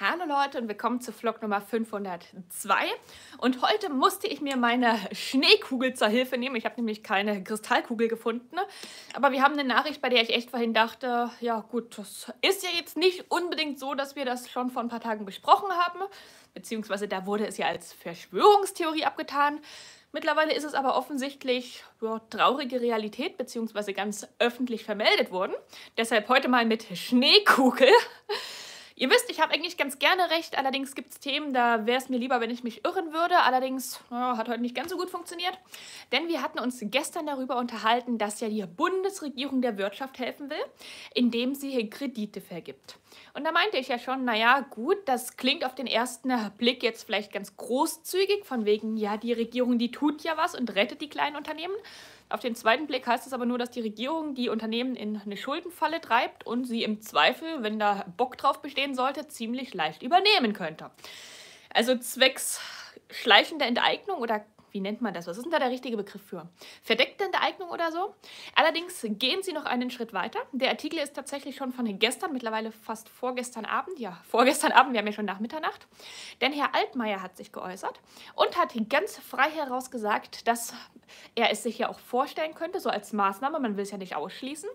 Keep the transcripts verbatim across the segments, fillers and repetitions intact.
Hallo Leute und willkommen zu Vlog Nummer fünfhundertzwei. Und heute musste ich mir meine Schneekugel zur Hilfe nehmen. Ich habe nämlich keine Kristallkugel gefunden. Aber wir haben eine Nachricht, bei der ich echt vorhin dachte, ja gut, das ist ja jetzt nicht unbedingt so, dass wir das schon vor ein paar Tagen besprochen haben. Beziehungsweise da wurde es ja als Verschwörungstheorie abgetan. Mittlerweile ist es aber offensichtlich ja, traurige Realität, beziehungsweise ganz öffentlich vermeldet worden. Deshalb heute mal mit Schneekugel. Ihr wisst, ich habe eigentlich ganz gerne recht, allerdings gibt es Themen, da wäre es mir lieber, wenn ich mich irren würde. Allerdings oh, hat heute nicht ganz so gut funktioniert, denn wir hatten uns gestern darüber unterhalten, dass ja die Bundesregierung der Wirtschaft helfen will, indem sie hier Kredite vergibt. Und da meinte ich ja schon, naja gut, das klingt auf den ersten Blick jetzt vielleicht ganz großzügig, von wegen, ja die Regierung, die tut ja was und rettet die kleinen Unternehmen. Auf den zweiten Blick heißt es aber nur, dass die Regierung die Unternehmen in eine Schuldenfalle treibt und sie im Zweifel, wenn da Bock drauf bestehen sollte, ziemlich leicht übernehmen könnte. Also zwecks schleichender Enteignung oder wie nennt man das? Was ist denn da der richtige Begriff für? Verdeckte Enteignung oder so? Allerdings gehen sie noch einen Schritt weiter. Der Artikel ist tatsächlich schon von gestern, mittlerweile fast vorgestern Abend. Ja, vorgestern Abend, wir haben ja schon nach Mitternacht. Denn Herr Altmaier hat sich geäußert und hat ganz frei heraus gesagt, dass er es sich ja auch vorstellen könnte, so als Maßnahme, man will es ja nicht ausschließen,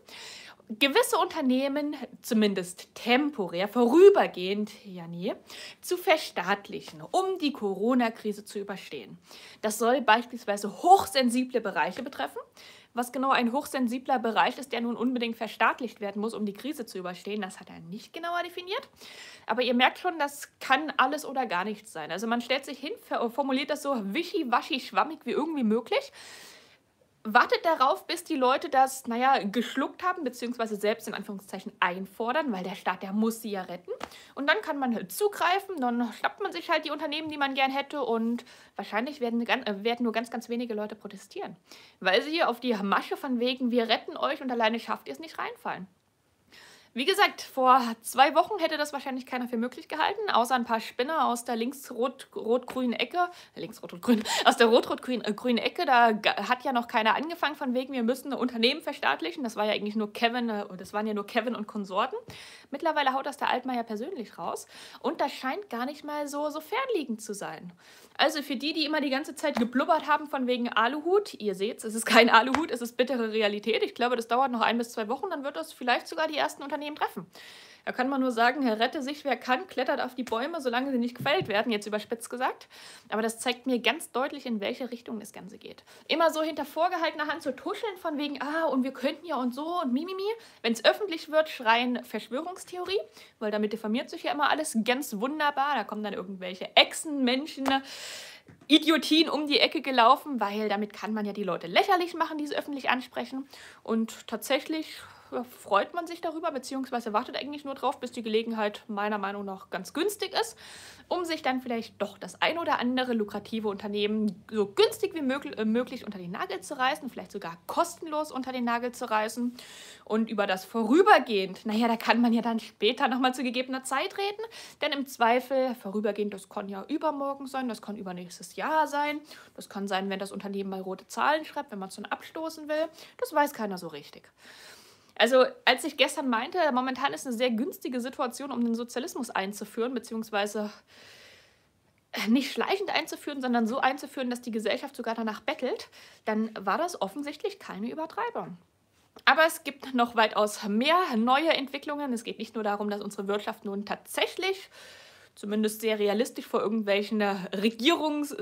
gewisse Unternehmen, zumindest temporär, vorübergehend, ja nie, zu verstaatlichen, um die Corona-Krise zu überstehen. Das soll beispielsweise hochsensible Bereiche betreffen. Was genau ein hochsensibler Bereich ist, der nun unbedingt verstaatlicht werden muss, um die Krise zu überstehen, das hat er nicht genauer definiert. Aber ihr merkt schon, das kann alles oder gar nichts sein. Also man stellt sich hin, formuliert das so wischiwaschi schwammig wie irgendwie möglich, wartet darauf, bis die Leute das, naja, geschluckt haben, beziehungsweise selbst in Anführungszeichen einfordern, weil der Staat, der muss sie ja retten. Und dann kann man zugreifen, dann schnappt man sich halt die Unternehmen, die man gern hätte und wahrscheinlich werden, werden nur ganz, ganz wenige Leute protestieren, weil sie hier auf die Masche von wegen, wir retten euch und alleine schafft ihr es nicht reinfallen. Wie gesagt, vor zwei Wochen hätte das wahrscheinlich keiner für möglich gehalten, außer ein paar Spinner aus der links-rot-grünen Ecke, links-rot-grün, aus der rot-rot-grünen Ecke, da hat ja noch keiner angefangen von wegen, wir müssen Unternehmen verstaatlichen, das war ja eigentlich nur Kevin, das waren ja nur Kevin und Konsorten. Mittlerweile haut das der Altmaier persönlich raus und das scheint gar nicht mal so, so fernliegend zu sein. Also für die, die immer die ganze Zeit geblubbert haben von wegen Aluhut, ihr seht's, es ist kein Aluhut, es ist bittere Realität, ich glaube, das dauert noch ein bis zwei Wochen, dann wird das vielleicht sogar die ersten Unternehmen treffen. Da kann man nur sagen, rette sich wer kann, klettert auf die Bäume, solange sie nicht gefällt werden, jetzt überspitzt gesagt. Aber das zeigt mir ganz deutlich, in welche Richtung das Ganze geht. Immer so hinter vorgehaltener Hand zu tuscheln von wegen, ah, und wir könnten ja und so und mimimi. Wenn es öffentlich wird, schreien Verschwörungstheorie, weil damit diffamiert sich ja immer alles ganz wunderbar. Da kommen dann irgendwelche Echsen, Menschen, Idiotien um die Ecke gelaufen, weil damit kann man ja die Leute lächerlich machen, die sie öffentlich ansprechen. Und tatsächlich freut man sich darüber, beziehungsweise wartet eigentlich nur drauf, bis die Gelegenheit meiner Meinung nach ganz günstig ist, um sich dann vielleicht doch das ein oder andere lukrative Unternehmen so günstig wie möglich, äh, möglich unter den Nagel zu reißen, vielleicht sogar kostenlos unter den Nagel zu reißen. Und über das vorübergehend, naja, da kann man ja dann später nochmal zu gegebener Zeit reden, denn im Zweifel vorübergehend, das kann ja übermorgen sein, das kann übernächstes Jahr sein, das kann sein, wenn das Unternehmen mal rote Zahlen schreibt, wenn man es dann abstoßen will, das weiß keiner so richtig. Also als ich gestern meinte, momentan ist eine sehr günstige Situation, um den Sozialismus einzuführen, beziehungsweise nicht schleichend einzuführen, sondern so einzuführen, dass die Gesellschaft sogar danach bettelt, dann war das offensichtlich keine Übertreibung. Aber es gibt noch weitaus mehr neue Entwicklungen. Es geht nicht nur darum, dass unsere Wirtschaft nun tatsächlich, zumindest sehr realistisch vor irgendwelchen Regierungs...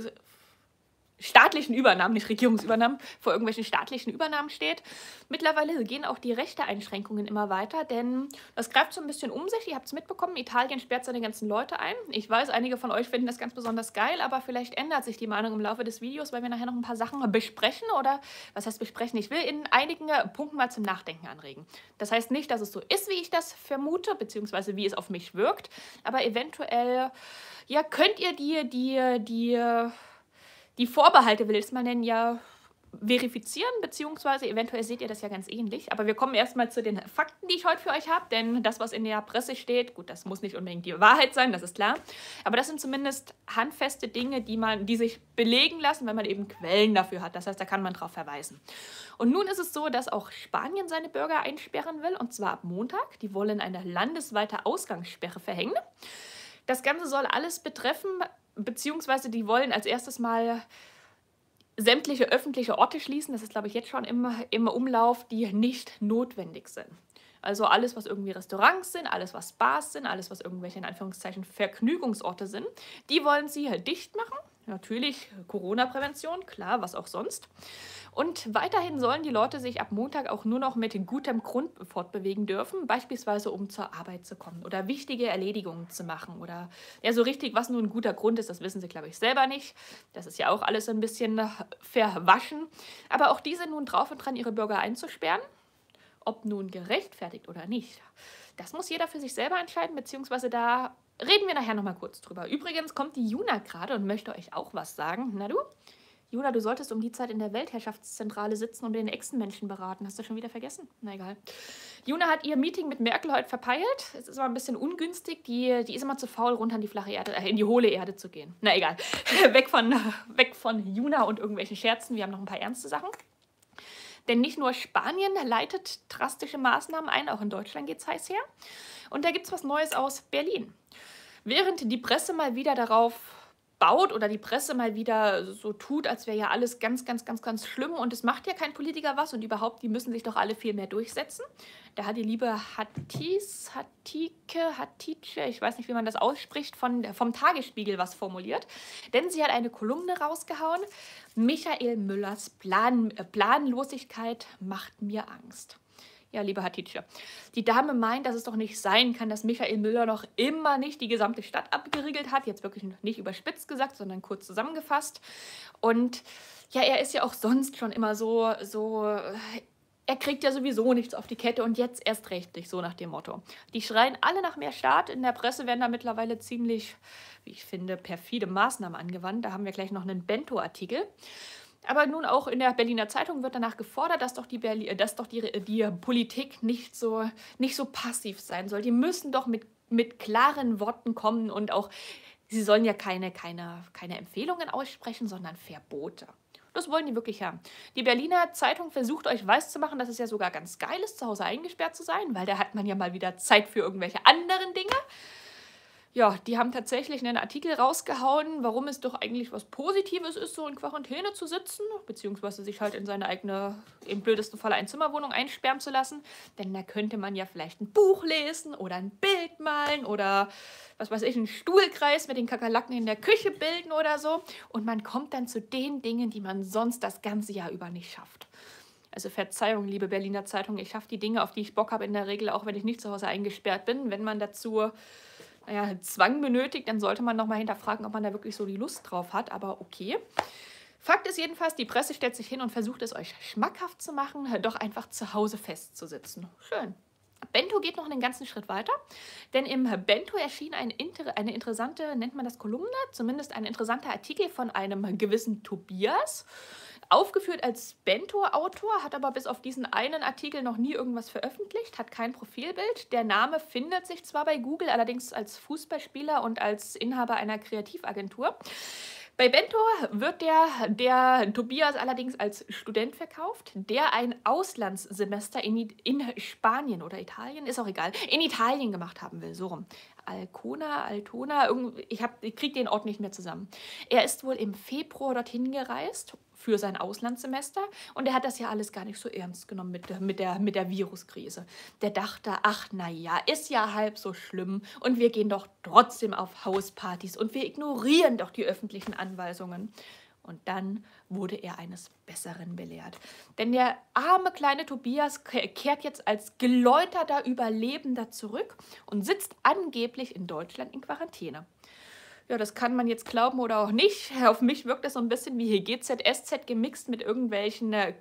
staatlichen Übernahmen, nicht Regierungsübernahmen, vor irgendwelchen staatlichen Übernahmen steht. Mittlerweile gehen auch die Rechteeinschränkungen immer weiter, denn das greift so ein bisschen um sich. Ihr habt es mitbekommen, Italien sperrt seine ganzen Leute ein. Ich weiß, einige von euch finden das ganz besonders geil, aber vielleicht ändert sich die Meinung im Laufe des Videos, weil wir nachher noch ein paar Sachen besprechen oder, was heißt besprechen? Ich will in einigen Punkten mal zum Nachdenken anregen. Das heißt nicht, dass es so ist, wie ich das vermute, beziehungsweise wie es auf mich wirkt, aber eventuell, ja, könnt ihr die, die, die... die Vorbehalte will ich es mal nennen, ja verifizieren, beziehungsweise eventuell seht ihr das ja ganz ähnlich. Aber wir kommen erstmal zu den Fakten, die ich heute für euch habe, denn das, was in der Presse steht, gut, das muss nicht unbedingt die Wahrheit sein, das ist klar. Aber das sind zumindest handfeste Dinge, die, man, die sich belegen lassen, wenn man eben Quellen dafür hat. Das heißt, da kann man drauf verweisen. Und nun ist es so, dass auch Spanien seine Bürger einsperren will, und zwar ab Montag. Die wollen eine landesweite Ausgangssperre verhängen. Das Ganze soll alles betreffen, beziehungsweise die wollen als erstes mal sämtliche öffentliche Orte schließen. Das ist, glaube ich, jetzt schon im, im Umlauf, die nicht notwendig sind. Also alles, was irgendwie Restaurants sind, alles, was Bars sind, alles, was irgendwelche, in Anführungszeichen, Vergnügungsorte sind, die wollen sie halt dicht machen. Natürlich Corona-Prävention, klar, was auch sonst. Und weiterhin sollen die Leute sich ab Montag auch nur noch mit gutem Grund fortbewegen dürfen, beispielsweise um zur Arbeit zu kommen oder wichtige Erledigungen zu machen. Oder ja, so richtig, was nun ein guter Grund ist, das wissen sie, glaube ich, selber nicht. Das ist ja auch alles ein bisschen verwaschen. Aber auch die sind nun drauf und dran, ihre Bürger einzusperren. Ob nun gerechtfertigt oder nicht, das muss jeder für sich selber entscheiden, beziehungsweise da reden wir nachher nochmal kurz drüber. Übrigens kommt die Juna gerade und möchte euch auch was sagen. Na du? Juna, du solltest um die Zeit in der Weltherrschaftszentrale sitzen und den Echsenmenschen beraten. Hast du schon wieder vergessen? Na egal. Juna hat ihr Meeting mit Merkel heute verpeilt. Es ist immer ein bisschen ungünstig. Die, die ist immer zu faul, runter in die flache Erde, äh, in die hohle Erde zu gehen. Na egal. Weg von, weg von Juna und irgendwelchen Scherzen. Wir haben noch ein paar ernste Sachen. Denn nicht nur Spanien leitet drastische Maßnahmen ein, auch in Deutschland geht es heiß her. Und da gibt es was Neues aus Berlin. Während die Presse mal wieder darauf baut oder die Presse mal wieder so tut, als wäre ja alles ganz, ganz, ganz, ganz schlimm und es macht ja kein Politiker was und überhaupt, die müssen sich doch alle viel mehr durchsetzen. Da hat die liebe Hatice, Hatice, Hatice, ich weiß nicht, wie man das ausspricht, von, vom Tagesspiegel was formuliert, denn sie hat eine Kolumne rausgehauen, Michael Müllers Plan, äh, Planlosigkeit macht mir Angst. Ja, liebe Hatice, die Dame meint, dass es doch nicht sein kann, dass Michael Müller noch immer nicht die gesamte Stadt abgeriegelt hat. Jetzt wirklich nicht überspitzt gesagt, sondern kurz zusammengefasst. Und ja, er ist ja auch sonst schon immer so, so, er kriegt ja sowieso nichts auf die Kette und jetzt erst recht nicht, so nach dem Motto. Die schreien alle nach mehr Staat. In der Presse werden da mittlerweile ziemlich, wie ich finde, perfide Maßnahmen angewandt. Da haben wir gleich noch einen Bento-Artikel. Aber nun auch in der Berliner Zeitung wird danach gefordert, dass doch die, Berli dass doch die, die Politik nicht so, nicht so passiv sein soll. Die müssen doch mit, mit klaren Worten kommen und auch, sie sollen ja keine, keine, keine Empfehlungen aussprechen, sondern Verbote. Das wollen die wirklich haben. Die Berliner Zeitung versucht euch weiszumachen, dass es ja sogar ganz geil ist, zu Hause eingesperrt zu sein, weil da hat man ja mal wieder Zeit für irgendwelche anderen Dinge. Ja, die haben tatsächlich einen Artikel rausgehauen, warum es doch eigentlich was Positives ist, so in Quarantäne zu sitzen, beziehungsweise sich halt in seine eigene, im blödesten Fall, eine Zimmerwohnung einsperren zu lassen. Denn da könnte man ja vielleicht ein Buch lesen oder ein Bild malen oder, was weiß ich, einen Stuhlkreis mit den Kakerlaken in der Küche bilden oder so. Und man kommt dann zu den Dingen, die man sonst das ganze Jahr über nicht schafft. Also Verzeihung, liebe Berliner Zeitung, ich schaffe die Dinge, auf die ich Bock habe, in der Regel, auch wenn ich nicht zu Hause eingesperrt bin, wenn man dazu... Ja, Zwang benötigt, dann sollte man nochmal hinterfragen, ob man da wirklich so die Lust drauf hat, aber okay. Fakt ist jedenfalls, die Presse stellt sich hin und versucht es euch schmackhaft zu machen, doch einfach zu Hause festzusitzen. Schön. Bento geht noch einen ganzen Schritt weiter, denn im Bento erschien ein inter eine interessante, nennt man das Kolumne, zumindest ein interessanter Artikel von einem gewissen Tobias. Aufgeführt als Bento-Autor, hat aber bis auf diesen einen Artikel noch nie irgendwas veröffentlicht, hat kein Profilbild. Der Name findet sich zwar bei Google, allerdings als Fußballspieler und als Inhaber einer Kreativagentur. Bei Bento wird der, der Tobias allerdings als Student verkauft, der ein Auslandssemester in, in Spanien oder Italien, ist auch egal, in Italien gemacht haben will, so rum. Alcona, Altona, ich, ich kriege den Ort nicht mehr zusammen. Er ist wohl im Februar dorthin gereist für sein Auslandssemester und er hat das ja alles gar nicht so ernst genommen mit, mit, der, mit der Viruskrise. Der dachte, ach naja, ist ja halb so schlimm und wir gehen doch trotzdem auf Hauspartys und wir ignorieren doch die öffentlichen Anweisungen. Und dann wurde er eines Besseren belehrt. Denn der arme kleine Tobias kehrt jetzt als geläuterter Überlebender zurück und sitzt angeblich in Deutschland in Quarantäne. Ja, das kann man jetzt glauben oder auch nicht. Auf mich wirkt das so ein bisschen wie hier G Z S Z gemixt mit irgendwelchen, äh,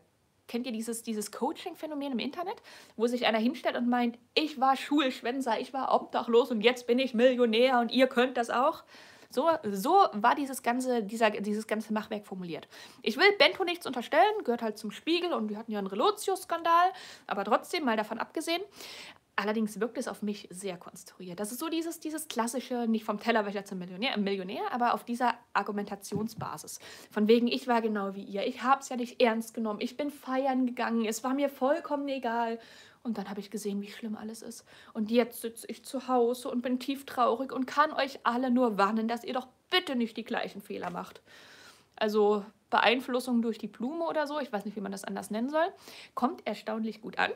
kennt ihr dieses, dieses Coaching-Phänomen im Internet, wo sich einer hinstellt und meint, ich war Schulschwänzer, ich war obdachlos und jetzt bin ich Millionär und ihr könnt das auch. So, so war dieses ganze, dieser, dieses ganze Machwerk formuliert. Ich will Bento nichts unterstellen, gehört halt zum Spiegel und wir hatten ja einen Relotius-Skandal, aber trotzdem, mal davon abgesehen. Allerdings wirkt es auf mich sehr konstruiert. Das ist so dieses, dieses klassische, nicht vom Tellerwäscher zum Millionär, Millionär, aber auf dieser Argumentationsbasis. Von wegen, ich war genau wie ihr, ich hab's ja nicht ernst genommen, ich bin feiern gegangen, es war mir vollkommen egal. Und dann habe ich gesehen, wie schlimm alles ist. Und jetzt sitze ich zu Hause und bin tief traurig und kann euch alle nur warnen, dass ihr doch bitte nicht die gleichen Fehler macht. Also Beeinflussung durch die Blume oder so, ich weiß nicht, wie man das anders nennen soll, kommt erstaunlich gut an.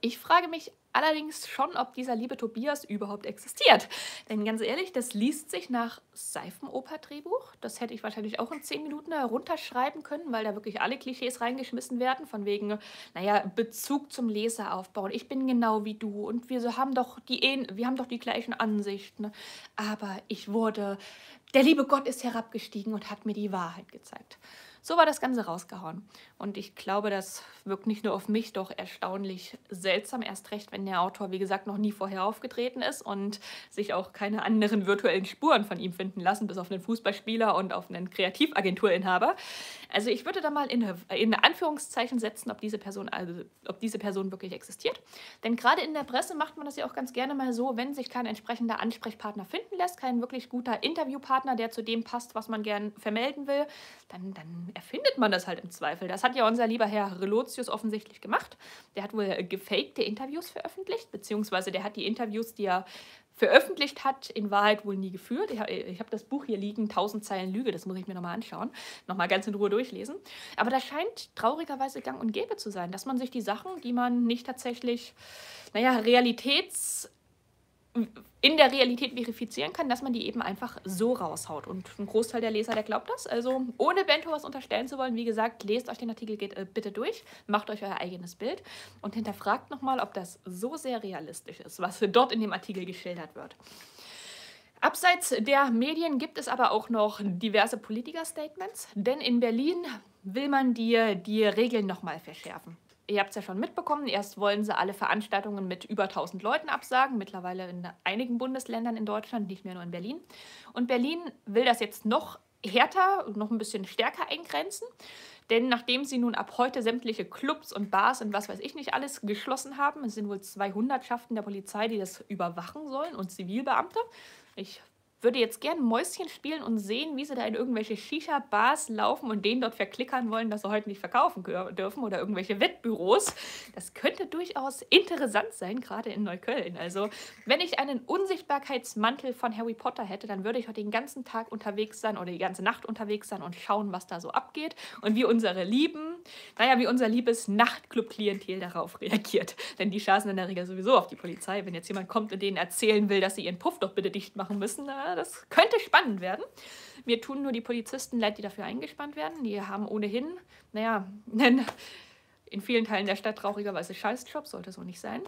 Ich frage mich allerdings schon, ob dieser liebe Tobias überhaupt existiert. Denn ganz ehrlich, das liest sich nach Seifenoper-Drehbuch. Das hätte ich wahrscheinlich auch in zehn Minuten herunterschreiben können, weil da wirklich alle Klischees reingeschmissen werden, von wegen, naja, Bezug zum Leser aufbauen. Ich bin genau wie du und wir haben doch die, wir haben doch die gleichen Ansichten. Aber ich wurde, der liebe Gott ist herabgestiegen und hat mir die Wahrheit gezeigt. So war das Ganze rausgehauen. Und ich glaube, das wirkt nicht nur auf mich, doch erstaunlich seltsam. Erst recht, wenn der Autor, wie gesagt, noch nie vorher aufgetreten ist und sich auch keine anderen virtuellen Spuren von ihm finden lassen, bis auf einen Fußballspieler und auf einen Kreativagenturinhaber. Also ich würde da mal in, in Anführungszeichen setzen, ob diese Person, also, ob diese Person wirklich existiert. Denn gerade in der Presse macht man das ja auch ganz gerne mal so, wenn sich kein entsprechender Ansprechpartner finden lässt, kein wirklich guter Interviewpartner, der zu dem passt, was man gern vermelden will, dann, dann erfindet man das halt im Zweifel. Das hat ja unser lieber Herr Relotius offensichtlich gemacht. Der hat wohl gefakte Interviews veröffentlicht, beziehungsweise der hat die Interviews, die er veröffentlicht hat, in Wahrheit wohl nie geführt. Ich habe das Buch hier liegen, tausend Zeilen Lüge, das muss ich mir nochmal anschauen, nochmal ganz in Ruhe durchlesen. Aber das scheint traurigerweise gang und gäbe zu sein, dass man sich die Sachen, die man nicht tatsächlich, naja, realitäts... in der Realität verifizieren kann, dass man die eben einfach so raushaut. Und ein Großteil der Leser, der glaubt das. Also ohne Bento was unterstellen zu wollen, wie gesagt, lest euch den Artikel geht, äh, bitte durch, macht euch euer eigenes Bild und hinterfragt nochmal, ob das so sehr realistisch ist, was dort in dem Artikel geschildert wird. Abseits der Medien gibt es aber auch noch diverse Politiker-Statements, denn in Berlin will man die, die Regeln nochmal verschärfen. Ihr habt es ja schon mitbekommen, erst wollen sie alle Veranstaltungen mit über tausend Leuten absagen, mittlerweile in einigen Bundesländern in Deutschland, nicht mehr nur in Berlin. Und Berlin will das jetzt noch härter, noch ein bisschen stärker eingrenzen, denn nachdem sie nun ab heute sämtliche Clubs und Bars und was weiß ich nicht alles geschlossen haben, es sind wohl zwei Hundertschaften der Polizei, die das überwachen sollen und Zivilbeamte, ich würde jetzt gerne Mäuschen spielen und sehen, wie sie da in irgendwelche Shisha-Bars laufen und denen dort verklickern wollen, dass sie heute nicht verkaufen dürfen oder irgendwelche Wettbüros. Das könnte durchaus interessant sein, gerade in Neukölln. Also wenn ich einen Unsichtbarkeitsmantel von Harry Potter hätte, dann würde ich heute den ganzen Tag unterwegs sein oder die ganze Nacht unterwegs sein und schauen, was da so abgeht und wie unsere lieben, naja, wie unser liebes Nachtclub-Klientel darauf reagiert. Denn die schaßen in der Regel sowieso auf die Polizei. Wenn jetzt jemand kommt und denen erzählen will, dass sie ihren Puff doch bitte dicht machen müssen, das könnte spannend werden. Mir tun nur die Polizisten leid, die dafür eingespannt werden. Die haben ohnehin, naja, in vielen Teilen der Stadt traurigerweise Scheißjobs, sollte so nicht sein.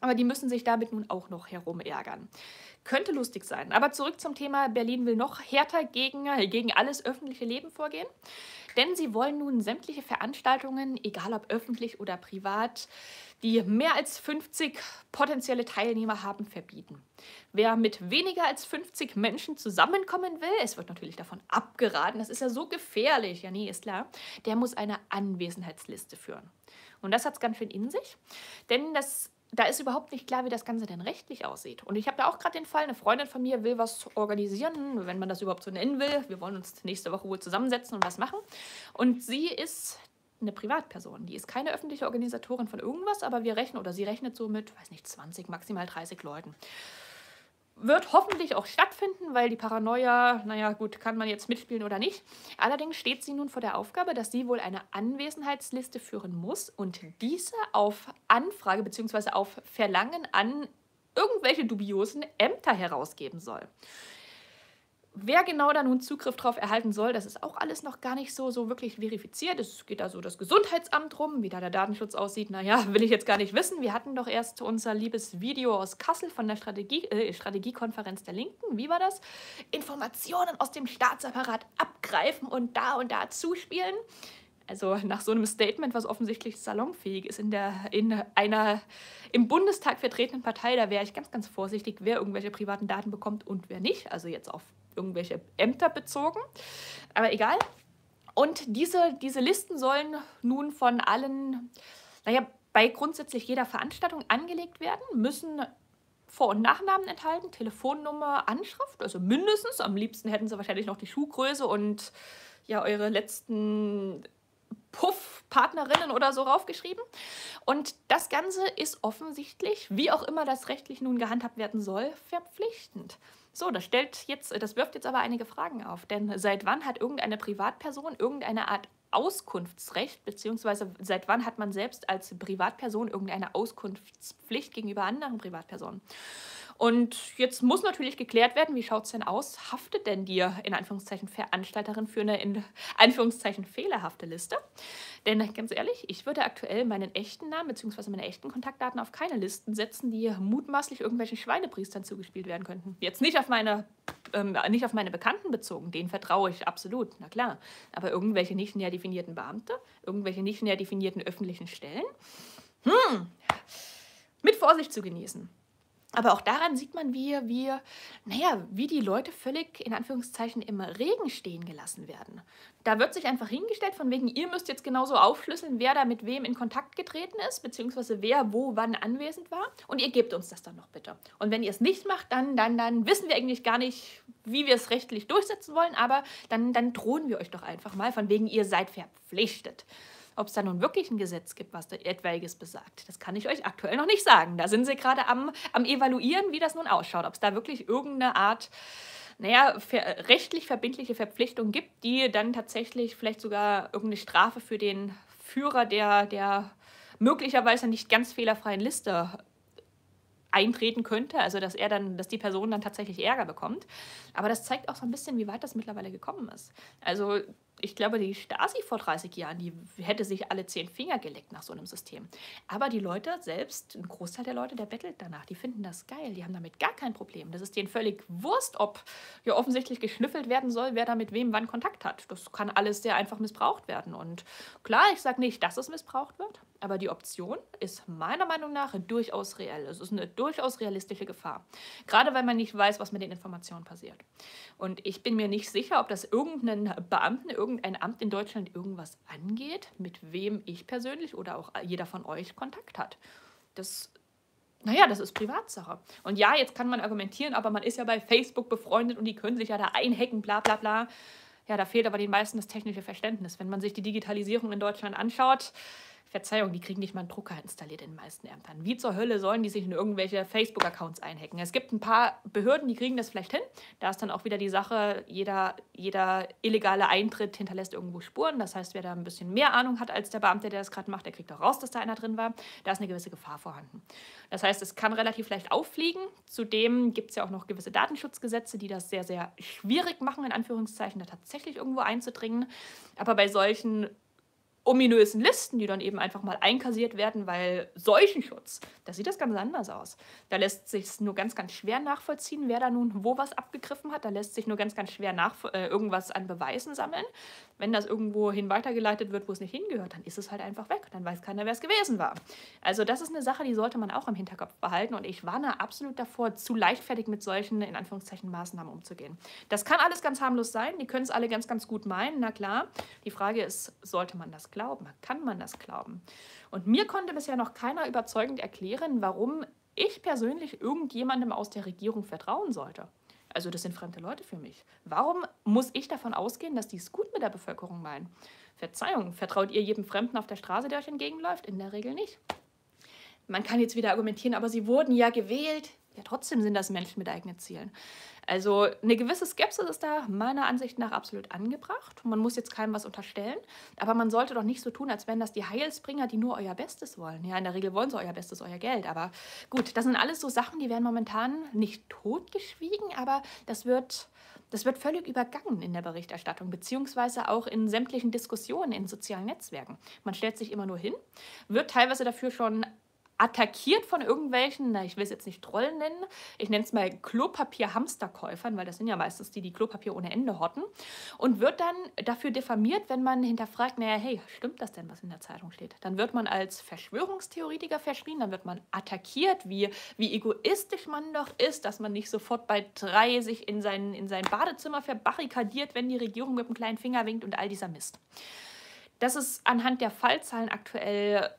Aber die müssen sich damit nun auch noch herumärgern. Könnte lustig sein. Aber zurück zum Thema, Berlin will noch härter gegen, gegen alles öffentliche Leben vorgehen. Denn sie wollen nun sämtliche Veranstaltungen, egal ob öffentlich oder privat, die mehr als fünfzig potenzielle Teilnehmer haben, verbieten. Wer mit weniger als fünfzig Menschen zusammenkommen will, es wird natürlich davon abgeraten, das ist ja so gefährlich, ja nee, ist klar, der muss eine Anwesenheitsliste führen. Und das hat es ganz schön in sich, denn das Da ist überhaupt nicht klar, wie das Ganze denn rechtlich aussieht. Und ich habe da auch gerade den Fall, eine Freundin von mir will was organisieren, wenn man das überhaupt so nennen will. Wir wollen uns nächste Woche wohl zusammensetzen und was machen. Und sie ist eine Privatperson. Die ist keine öffentliche Organisatorin von irgendwas, aber wir rechnen, oder sie rechnet so mit, weiß nicht, zwanzig, maximal dreißig Leuten. Wird hoffentlich auch stattfinden, weil die Paranoia, naja gut, kann man jetzt mitspielen oder nicht. Allerdings steht sie nun vor der Aufgabe, dass sie wohl eine Anwesenheitsliste führen muss und diese auf Anfrage bzw. auf Verlangen an irgendwelche dubiosen Ämter herausgeben soll. Wer genau da nun Zugriff drauf erhalten soll, das ist auch alles noch gar nicht so, so wirklich verifiziert. Es geht da so das Gesundheitsamt rum, wie da der Datenschutz aussieht, naja, will ich jetzt gar nicht wissen. Wir hatten doch erst unser liebes Video aus Kassel von der Strategie, äh, Strategiekonferenz der Linken. Wie war das? Informationen aus dem Staatsapparat abgreifen und da und da zuspielen. Also nach so einem Statement, was offensichtlich salonfähig ist in, der, in einer im Bundestag vertretenen Partei, da wäre ich ganz, ganz vorsichtig, wer irgendwelche privaten Daten bekommt und wer nicht. Also jetzt auf irgendwelche Ämter bezogen, aber egal. Und diese, diese Listen sollen nun von allen, naja, bei grundsätzlich jeder Veranstaltung angelegt werden, müssen Vor- und Nachnamen enthalten, Telefonnummer, Anschrift, also mindestens, am liebsten hätten sie wahrscheinlich noch die Schuhgröße und ja, eure letzten Puff, Partnerinnen oder so raufgeschrieben. Und das Ganze ist offensichtlich, wie auch immer das rechtlich nun gehandhabt werden soll, verpflichtend. So, das stellt jetzt, das wirft jetzt aber einige Fragen auf. Denn seit wann hat irgendeine Privatperson irgendeine Art Auskunftsrecht, beziehungsweise seit wann hat man selbst als Privatperson irgendeine Auskunftspflicht gegenüber anderen Privatpersonen? Und jetzt muss natürlich geklärt werden, wie schaut es denn aus? Haftet denn die, in Anführungszeichen, Veranstalterin für eine, in Anführungszeichen, fehlerhafte Liste? Denn ganz ehrlich, ich würde aktuell meinen echten Namen bzw. meine echten Kontaktdaten auf keine Listen setzen, die mutmaßlich irgendwelchen Schweinepriestern zugespielt werden könnten. Jetzt nicht auf meine, ähm, nicht auf meine Bekannten bezogen, denen vertraue ich absolut, na klar. Aber irgendwelche nicht näher definierten Beamte, irgendwelche nicht näher definierten öffentlichen Stellen? Hm, mit Vorsicht zu genießen. Aber auch daran sieht man, wie, wie, naja, wie die Leute völlig, in Anführungszeichen, im Regen stehen gelassen werden. Da wird sich einfach hingestellt von wegen, ihr müsst jetzt genauso aufschlüsseln, wer da mit wem in Kontakt getreten ist, beziehungsweise wer wo wann anwesend war. Und ihr gebt uns das dann noch bitte. Und wenn ihr es nicht macht, dann, dann, dann wissen wir eigentlich gar nicht, wie wir es rechtlich durchsetzen wollen, aber dann, dann drohen wir euch doch einfach mal von wegen, ihr seid verpflichtet. Ob es da nun wirklich ein Gesetz gibt, was da etwaiges besagt, das kann ich euch aktuell noch nicht sagen. Da sind sie gerade am, am Evaluieren, wie das nun ausschaut. Ob es da wirklich irgendeine Art, naja, ver- rechtlich verbindliche Verpflichtung gibt, die dann tatsächlich vielleicht sogar irgendeine Strafe für den Führer der, der möglicherweise nicht ganz fehlerfreien Liste eintreten könnte, also dass er dann, dass die Person dann tatsächlich Ärger bekommt. Aber das zeigt auch so ein bisschen, wie weit das mittlerweile gekommen ist. Also ich glaube, die Stasi vor dreißig Jahren, die hätte sich alle zehn Finger geleckt nach so einem System. Aber die Leute selbst, ein Großteil der Leute, der bettelt danach, die finden das geil, die haben damit gar kein Problem. Das ist denen völlig Wurst, ob ja offensichtlich geschnüffelt werden soll, wer da mit wem wann Kontakt hat. Das kann alles sehr einfach missbraucht werden. Und klar, ich sage nicht, dass es missbraucht wird, aber die Option ist meiner Meinung nach durchaus reell. Es ist eine durchaus realistische Gefahr. Gerade weil man nicht weiß, was mit den Informationen passiert. Und ich bin mir nicht sicher, ob das irgendeinen Beamten, irgendein Amt in Deutschland irgendwas angeht, mit wem ich persönlich oder auch jeder von euch Kontakt hat. Das, naja, das ist Privatsache. Und ja, jetzt kann man argumentieren, aber man ist ja bei Facebook befreundet und die können sich ja da einhacken, bla bla bla. Ja, da fehlt aber den meisten das technische Verständnis. Wenn man sich die Digitalisierung in Deutschland anschaut, Verzeihung, die kriegen nicht mal einen Drucker installiert in den meisten Ämtern. Wie zur Hölle sollen die sich in irgendwelche Facebook-Accounts einhacken? Es gibt ein paar Behörden, die kriegen das vielleicht hin. Da ist dann auch wieder die Sache, jeder, jeder illegale Eintritt hinterlässt irgendwo Spuren. Das heißt, wer da ein bisschen mehr Ahnung hat als der Beamte, der das gerade macht, der kriegt auch raus, dass da einer drin war. Da ist eine gewisse Gefahr vorhanden. Das heißt, es kann relativ leicht auffliegen. Zudem gibt es ja auch noch gewisse Datenschutzgesetze, die das sehr, sehr schwierig machen, in Anführungszeichen, da tatsächlich irgendwo einzudringen. Aber bei solchen ominösen Listen, die dann eben einfach mal einkassiert werden, weil Seuchenschutz, da sieht das ganz anders aus. Da lässt sich nur ganz, ganz schwer nachvollziehen, wer da nun wo was abgegriffen hat. Da lässt sich nur ganz, ganz schwer nach, äh, irgendwas an Beweisen sammeln. Wenn das irgendwo hin weitergeleitet wird, wo es nicht hingehört, dann ist es halt einfach weg. Dann weiß keiner, wer es gewesen war. Also das ist eine Sache, die sollte man auch im Hinterkopf behalten. Und ich warne absolut davor, zu leichtfertig mit solchen, in Anführungszeichen, Maßnahmen umzugehen. Das kann alles ganz harmlos sein. Die können es alle ganz, ganz gut meinen. Na klar, die Frage ist, sollte man das glauben? Kann man das glauben? Und mir konnte bisher noch keiner überzeugend erklären, warum ich persönlich irgendjemandem aus der Regierung vertrauen sollte. Also das sind fremde Leute für mich. Warum muss ich davon ausgehen, dass die es gut mit der Bevölkerung meinen? Verzeihung, vertraut ihr jedem Fremden auf der Straße, der euch entgegenläuft? In der Regel nicht. Man kann jetzt wieder argumentieren, aber sie wurden ja gewählt. Ja, trotzdem sind das Menschen mit eigenen Zielen. Also eine gewisse Skepsis ist da meiner Ansicht nach absolut angebracht. Man muss jetzt keinem was unterstellen, aber man sollte doch nicht so tun, als wären das die Heilsbringer, die nur euer Bestes wollen. Ja, in der Regel wollen sie euer Bestes, euer Geld. Aber gut, das sind alles so Sachen, die werden momentan nicht totgeschwiegen, aber das wird, das wird völlig übergangen in der Berichterstattung, beziehungsweise auch in sämtlichen Diskussionen in sozialen Netzwerken. Man stellt sich immer nur hin, wird teilweise dafür schon attackiert von irgendwelchen, na, ich will es jetzt nicht Trollen nennen, ich nenne es mal Klopapier-Hamsterkäufern, weil das sind ja meistens die, die Klopapier ohne Ende horten, und wird dann dafür diffamiert, wenn man hinterfragt, naja, hey, stimmt das denn, was in der Zeitung steht? Dann wird man als Verschwörungstheoretiker verschrien, dann wird man attackiert, wie, wie egoistisch man doch ist, dass man nicht sofort bei drei sich in sein, in sein Badezimmer verbarrikadiert, wenn die Regierung mit dem kleinen Finger winkt und all dieser Mist. Das ist anhand der Fallzahlen aktuell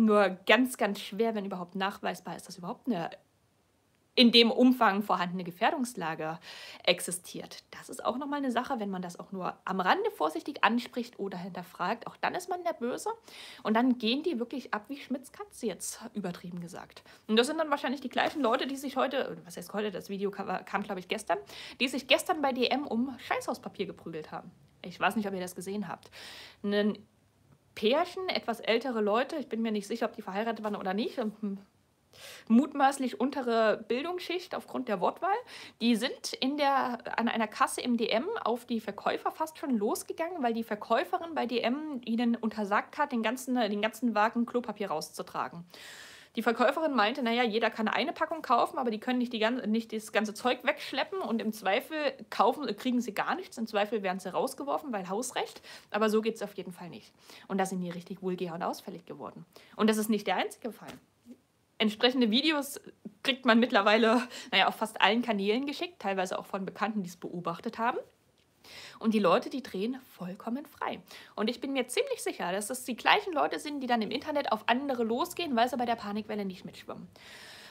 nur ganz, ganz schwer, wenn überhaupt nachweisbar ist, dass überhaupt eine in dem Umfang vorhandene Gefährdungslage existiert. Das ist auch nochmal eine Sache, wenn man das auch nur am Rande vorsichtig anspricht oder hinterfragt, auch dann ist man der Böse. Und dann gehen die wirklich ab wie Schmitz Katze, jetzt übertrieben gesagt. Und das sind dann wahrscheinlich die gleichen Leute, die sich heute, was heißt heute, das Video kam, kam glaube ich gestern, die sich gestern bei D M um Scheißhauspapier geprügelt haben. Ich weiß nicht, ob ihr das gesehen habt. Ein Pärchen, etwas ältere Leute, ich bin mir nicht sicher, ob die verheiratet waren oder nicht, mutmaßlich untere Bildungsschicht aufgrund der Wortwahl, die sind in der, an einer Kasse im D M auf die Verkäufer fast schon losgegangen, weil die Verkäuferin bei D M ihnen untersagt hat, den ganzen, den ganzen Wagen Klopapier rauszutragen. Die Verkäuferin meinte, naja, jeder kann eine Packung kaufen, aber die können nicht, die ganze, nicht das ganze Zeug wegschleppen und im Zweifel kaufen, kriegen sie gar nichts, im Zweifel werden sie rausgeworfen, weil Hausrecht, aber so geht es auf jeden Fall nicht. Und da sind die richtig vulgär und ausfällig geworden. Und das ist nicht der einzige Fall. Entsprechende Videos kriegt man mittlerweile, naja, auf fast allen Kanälen geschickt, teilweise auch von Bekannten, die es beobachtet haben. Und die Leute, die drehen vollkommen frei. Und ich bin mir ziemlich sicher, dass das die gleichen Leute sind, die dann im Internet auf andere losgehen, weil sie bei der Panikwelle nicht mitschwimmen.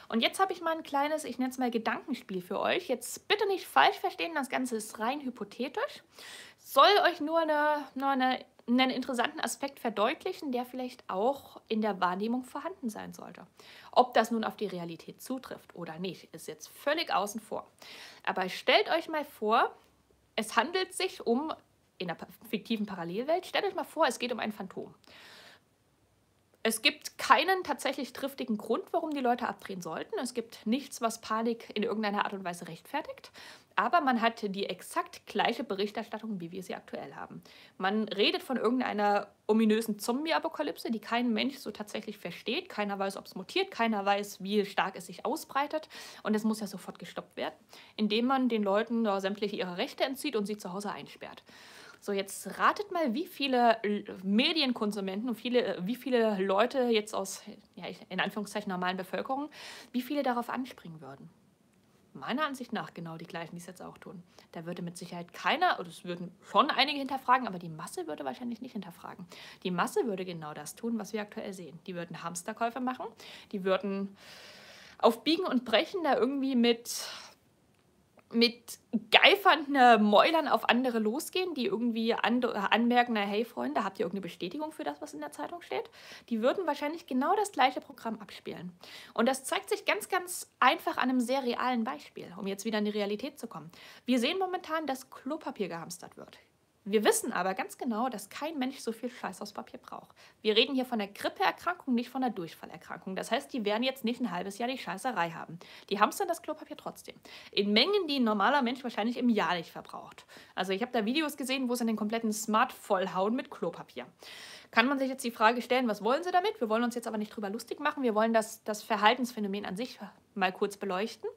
Und jetzt habe ich mal ein kleines, ich nenne es mal Gedankenspiel für euch. Jetzt bitte nicht falsch verstehen, das Ganze ist rein hypothetisch. Soll euch nur eine, nur eine, einen interessanten Aspekt verdeutlichen, der vielleicht auch in der Wahrnehmung vorhanden sein sollte. Ob das nun auf die Realität zutrifft oder nicht, ist jetzt völlig außen vor. Aber stellt euch mal vor, es handelt sich um, in einer fiktiven Parallelwelt, stellt euch mal vor, es geht um ein Phantom. Es gibt keinen tatsächlich triftigen Grund, warum die Leute abdrehen sollten. Es gibt nichts, was Panik in irgendeiner Art und Weise rechtfertigt. Aber man hat die exakt gleiche Berichterstattung, wie wir sie aktuell haben. Man redet von irgendeiner ominösen Zombie-Apokalypse, die kein Mensch so tatsächlich versteht. Keiner weiß, ob es mutiert, keiner weiß, wie stark es sich ausbreitet. Und es muss ja sofort gestoppt werden, indem man den Leuten sämtliche ihre Rechte entzieht und sie zu Hause einsperrt. So, jetzt ratet mal, wie viele Medienkonsumenten und viele, wie viele Leute jetzt aus, ja, in Anführungszeichen, normalen Bevölkerung, wie viele darauf anspringen würden. Meiner Ansicht nach genau die gleichen, die es jetzt auch tun. Da würde mit Sicherheit keiner, oder es würden schon einige hinterfragen, aber die Masse würde wahrscheinlich nicht hinterfragen. Die Masse würde genau das tun, was wir aktuell sehen. Die würden Hamsterkäufe machen, die würden auf Biegen und Brechen da irgendwie mit... mit geifernden Mäulern auf andere losgehen, die irgendwie an, anmerken, na hey Freunde, habt ihr irgendeine Bestätigung für das, was in der Zeitung steht? Die würden wahrscheinlich genau das gleiche Programm abspielen. Und das zeigt sich ganz, ganz einfach an einem sehr realen Beispiel, um jetzt wieder in die Realität zu kommen. Wir sehen momentan, dass Klopapier gehamstert wird. Wir wissen aber ganz genau, dass kein Mensch so viel Scheißhauspapier braucht. Wir reden hier von der Grippeerkrankung, nicht von der Durchfallerkrankung. Das heißt, die werden jetzt nicht ein halbes Jahr die Scheißerei haben. Die hamstern das Klopapier trotzdem. In Mengen, die ein normaler Mensch wahrscheinlich im Jahr nicht verbraucht. Also ich habe da Videos gesehen, wo sie den kompletten Smart vollhauen mit Klopapier. Kann man sich jetzt die Frage stellen, was wollen sie damit? Wir wollen uns jetzt aber nicht drüber lustig machen. Wir wollen das, das Verhaltensphänomen an sich mal kurz beleuchten.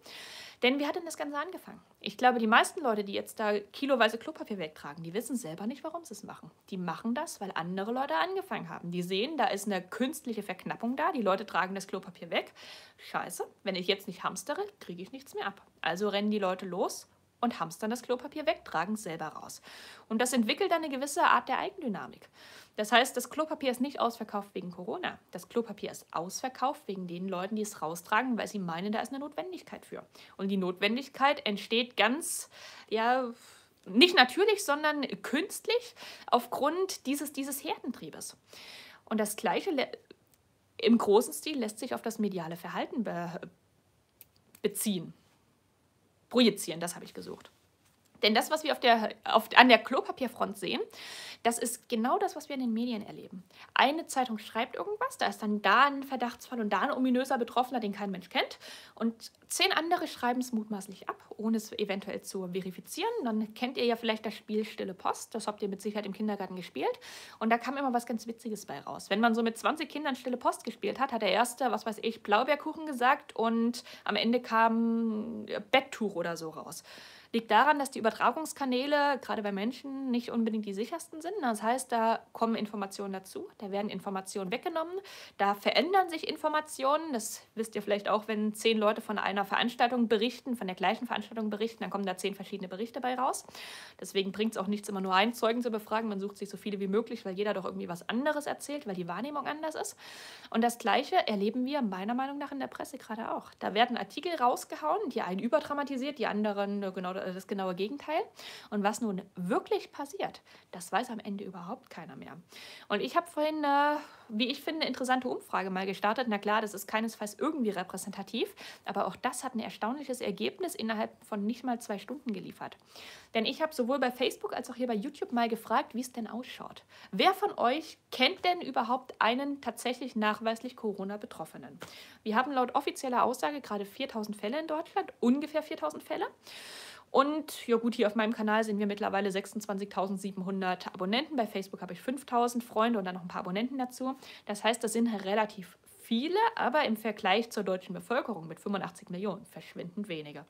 Denn wie hat denn das Ganze angefangen? Ich glaube, die meisten Leute, die jetzt da kiloweise Klopapier wegtragen, die wissen selber nicht, warum sie es machen. Die machen das, weil andere Leute angefangen haben. Die sehen, da ist eine künstliche Verknappung da, die Leute tragen das Klopapier weg. Scheiße, wenn ich jetzt nicht hamstere, kriege ich nichts mehr ab. Also rennen die Leute los und hamstern das Klopapier weg, tragen es selber raus. Und das entwickelt dann eine gewisse Art der Eigendynamik. Das heißt, das Klopapier ist nicht ausverkauft wegen Corona. Das Klopapier ist ausverkauft wegen den Leuten, die es raustragen, weil sie meinen, da ist eine Notwendigkeit für. Und die Notwendigkeit entsteht ganz, ja, nicht natürlich, sondern künstlich aufgrund dieses, dieses Herdentriebes. Und das Gleiche im großen Stil lässt sich auf das mediale Verhalten be- beziehen. Projizieren, das habe ich gesucht. Denn das, was wir auf der, auf, an der Klopapierfront sehen, das ist genau das, was wir in den Medien erleben. Eine Zeitung schreibt irgendwas, da ist dann da ein Verdachtsfall und da ein ominöser Betroffener, den kein Mensch kennt. Und zehn andere schreiben es mutmaßlich ab, ohne es eventuell zu verifizieren. Dann kennt ihr ja vielleicht das Spiel Stille Post, das habt ihr mit Sicherheit im Kindergarten gespielt. Und da kam immer was ganz Witziges bei raus. Wenn man so mit zwanzig Kindern Stille Post gespielt hat, hat der erste, was weiß ich, Blaubeerkuchen gesagt und am Ende kam Betttuch oder so raus. Liegt daran, dass die über Übertragungskanäle, gerade bei Menschen, nicht unbedingt die sichersten sind. Das heißt, da kommen Informationen dazu, da werden Informationen weggenommen, da verändern sich Informationen. Das wisst ihr vielleicht auch, wenn zehn Leute von einer Veranstaltung berichten, von der gleichen Veranstaltung berichten, dann kommen da zehn verschiedene Berichte bei raus. Deswegen bringt es auch nichts, immer nur einen Zeugen zu befragen. Man sucht sich so viele wie möglich, weil jeder doch irgendwie was anderes erzählt, weil die Wahrnehmung anders ist. Und das Gleiche erleben wir meiner Meinung nach in der Presse gerade auch. Da werden Artikel rausgehauen, die einen überdramatisiert, die anderen genau das genaue Gegenteil. Und was nun wirklich passiert, das weiß am Ende überhaupt keiner mehr. Und ich habe vorhin eine, wie ich finde, interessante Umfrage mal gestartet. Na klar, das ist keinesfalls irgendwie repräsentativ, aber auch das hat ein erstaunliches Ergebnis innerhalb von nicht mal zwei Stunden geliefert. Denn ich habe sowohl bei Facebook als auch hier bei YouTube mal gefragt, wie es denn ausschaut. Wer von euch kennt denn überhaupt einen tatsächlich nachweislich Corona-Betroffenen? Wir haben laut offizieller Aussage gerade viertausend Fälle in Deutschland, ungefähr viertausend Fälle. Und ja gut, hier auf meinem Kanal sind wir mittlerweile sechsundzwanzigtausendsiebenhundert Abonnenten. Bei Facebook habe ich fünftausend Freunde und dann noch ein paar Abonnenten dazu. Das heißt, das sind relativ viele, aber im Vergleich zur deutschen Bevölkerung mit fünfundachtzig Millionen verschwindend weniger.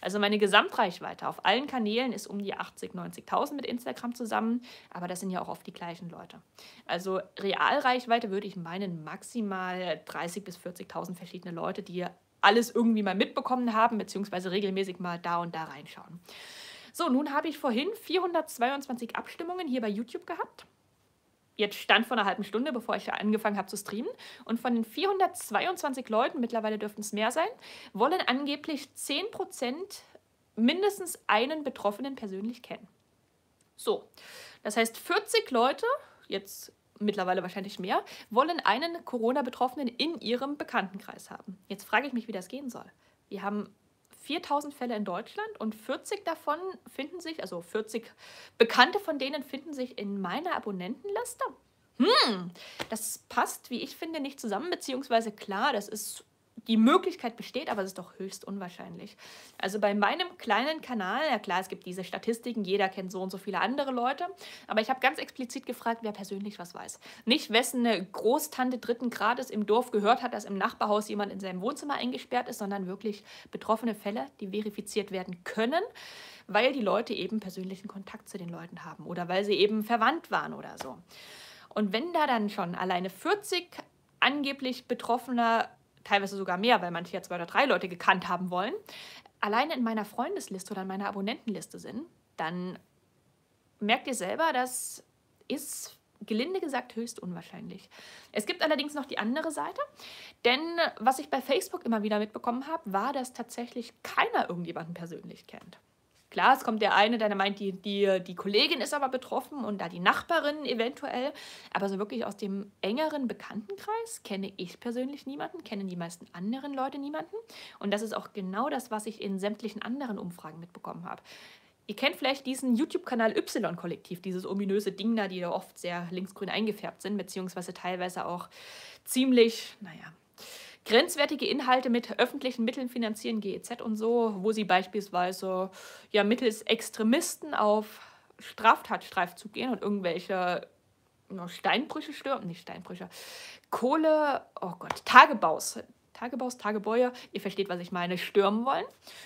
Also meine Gesamtreichweite auf allen Kanälen ist um die achtzig, neunzigtausend mit Instagram zusammen, aber das sind ja auch oft die gleichen Leute. Also Realreichweite würde ich meinen maximal dreißigtausend bis vierzigtausend verschiedene Leute, die alles irgendwie mal mitbekommen haben, beziehungsweise regelmäßig mal da und da reinschauen. So, nun habe ich vorhin vierhundertzweiundzwanzig Abstimmungen hier bei YouTube gehabt. Jetzt stand vor einer halben Stunde, bevor ich angefangen habe zu streamen. Und von den vierhundertzweiundzwanzig Leuten, mittlerweile dürften es mehr sein, wollen angeblich zehn Prozent mindestens einen Betroffenen persönlich kennen. So, das heißt vierzig Leute, jetzt mittlerweile wahrscheinlich mehr, wollen einen Corona-Betroffenen in ihrem Bekanntenkreis haben. Jetzt frage ich mich, wie das gehen soll. Wir haben viertausend Fälle in Deutschland und vierzig davon finden sich, also vierzig Bekannte von denen finden sich in meiner Abonnentenliste. Hm, das passt, wie ich finde, nicht zusammen, beziehungsweise klar, das ist... Die Möglichkeit besteht, aber es ist doch höchst unwahrscheinlich. Also bei meinem kleinen Kanal, ja klar, es gibt diese Statistiken, jeder kennt so und so viele andere Leute, aber ich habe ganz explizit gefragt, wer persönlich was weiß. Nicht, wessen eine Großtante dritten Grades im Dorf gehört hat, dass im Nachbarhaus jemand in seinem Wohnzimmer eingesperrt ist, sondern wirklich betroffene Fälle, die verifiziert werden können, weil die Leute eben persönlichen Kontakt zu den Leuten haben oder weil sie eben verwandt waren oder so. Und wenn da dann schon alleine vierzig angeblich betroffener, teilweise sogar mehr, weil manche ja zwei oder drei Leute gekannt haben wollen, alleine in meiner Freundesliste oder in meiner Abonnentenliste sind, dann merkt ihr selber, das ist gelinde gesagt höchst unwahrscheinlich. Es gibt allerdings noch die andere Seite, denn was ich bei Facebook immer wieder mitbekommen habe, war, dass tatsächlich keiner irgendjemanden persönlich kennt. Klar, es kommt der eine, der meint, die, die, die Kollegin ist aber betroffen und da die Nachbarin eventuell. Aber so wirklich aus dem engeren Bekanntenkreis kenne ich persönlich niemanden, kennen die meisten anderen Leute niemanden. Und das ist auch genau das, was ich in sämtlichen anderen Umfragen mitbekommen habe. Ihr kennt vielleicht diesen YouTube-Kanal Y-Kollektiv, dieses ominöse Ding da, die da oft sehr linksgrün eingefärbt sind, beziehungsweise teilweise auch ziemlich, naja... grenzwertige Inhalte mit öffentlichen Mitteln finanzieren, G E Z und so, wo sie beispielsweise ja mittels Extremisten auf Straftatstreifzug gehen und irgendwelche ja, Steinbrüche stürmen, nicht Steinbrüche, Kohle, oh Gott, Tagebaus, Tagebaus, Tagebäuer, ihr versteht, was ich meine, stürmen wollen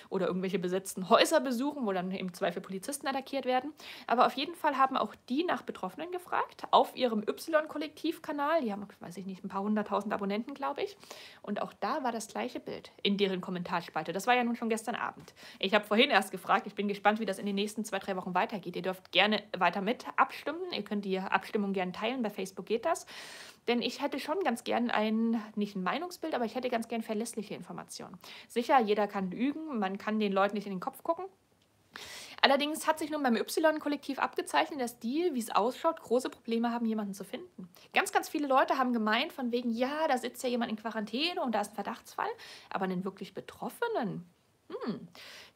oder irgendwelche besetzten Häuser besuchen, wo dann im Zweifel Polizisten attackiert werden. Aber auf jeden Fall haben auch die nach Betroffenen gefragt, auf ihrem Y-Kollektiv-Kanal. Die haben, weiß ich nicht, ein paar hunderttausend Abonnenten, glaube ich. Und auch da war das gleiche Bild in deren Kommentarspalte. Das war ja nun schon gestern Abend. Ich habe vorhin erst gefragt, ich bin gespannt, wie das in den nächsten zwei, drei Wochen weitergeht. Ihr dürft gerne weiter mit abstimmen. Ihr könnt die Abstimmung gerne teilen, bei Facebook geht das. Denn ich hätte schon ganz gern ein, nicht ein Meinungsbild, aber ich hätte ganz gern verlässliche Informationen. Sicher, jeder kann lügen, man kann den Leuten nicht in den Kopf gucken. Allerdings hat sich nun beim Y-Kollektiv abgezeichnet, dass die, wie es ausschaut, große Probleme haben, jemanden zu finden. Ganz, ganz viele Leute haben gemeint von wegen, ja, da sitzt ja jemand in Quarantäne und da ist ein Verdachtsfall, aber einen wirklich Betroffenen, hm,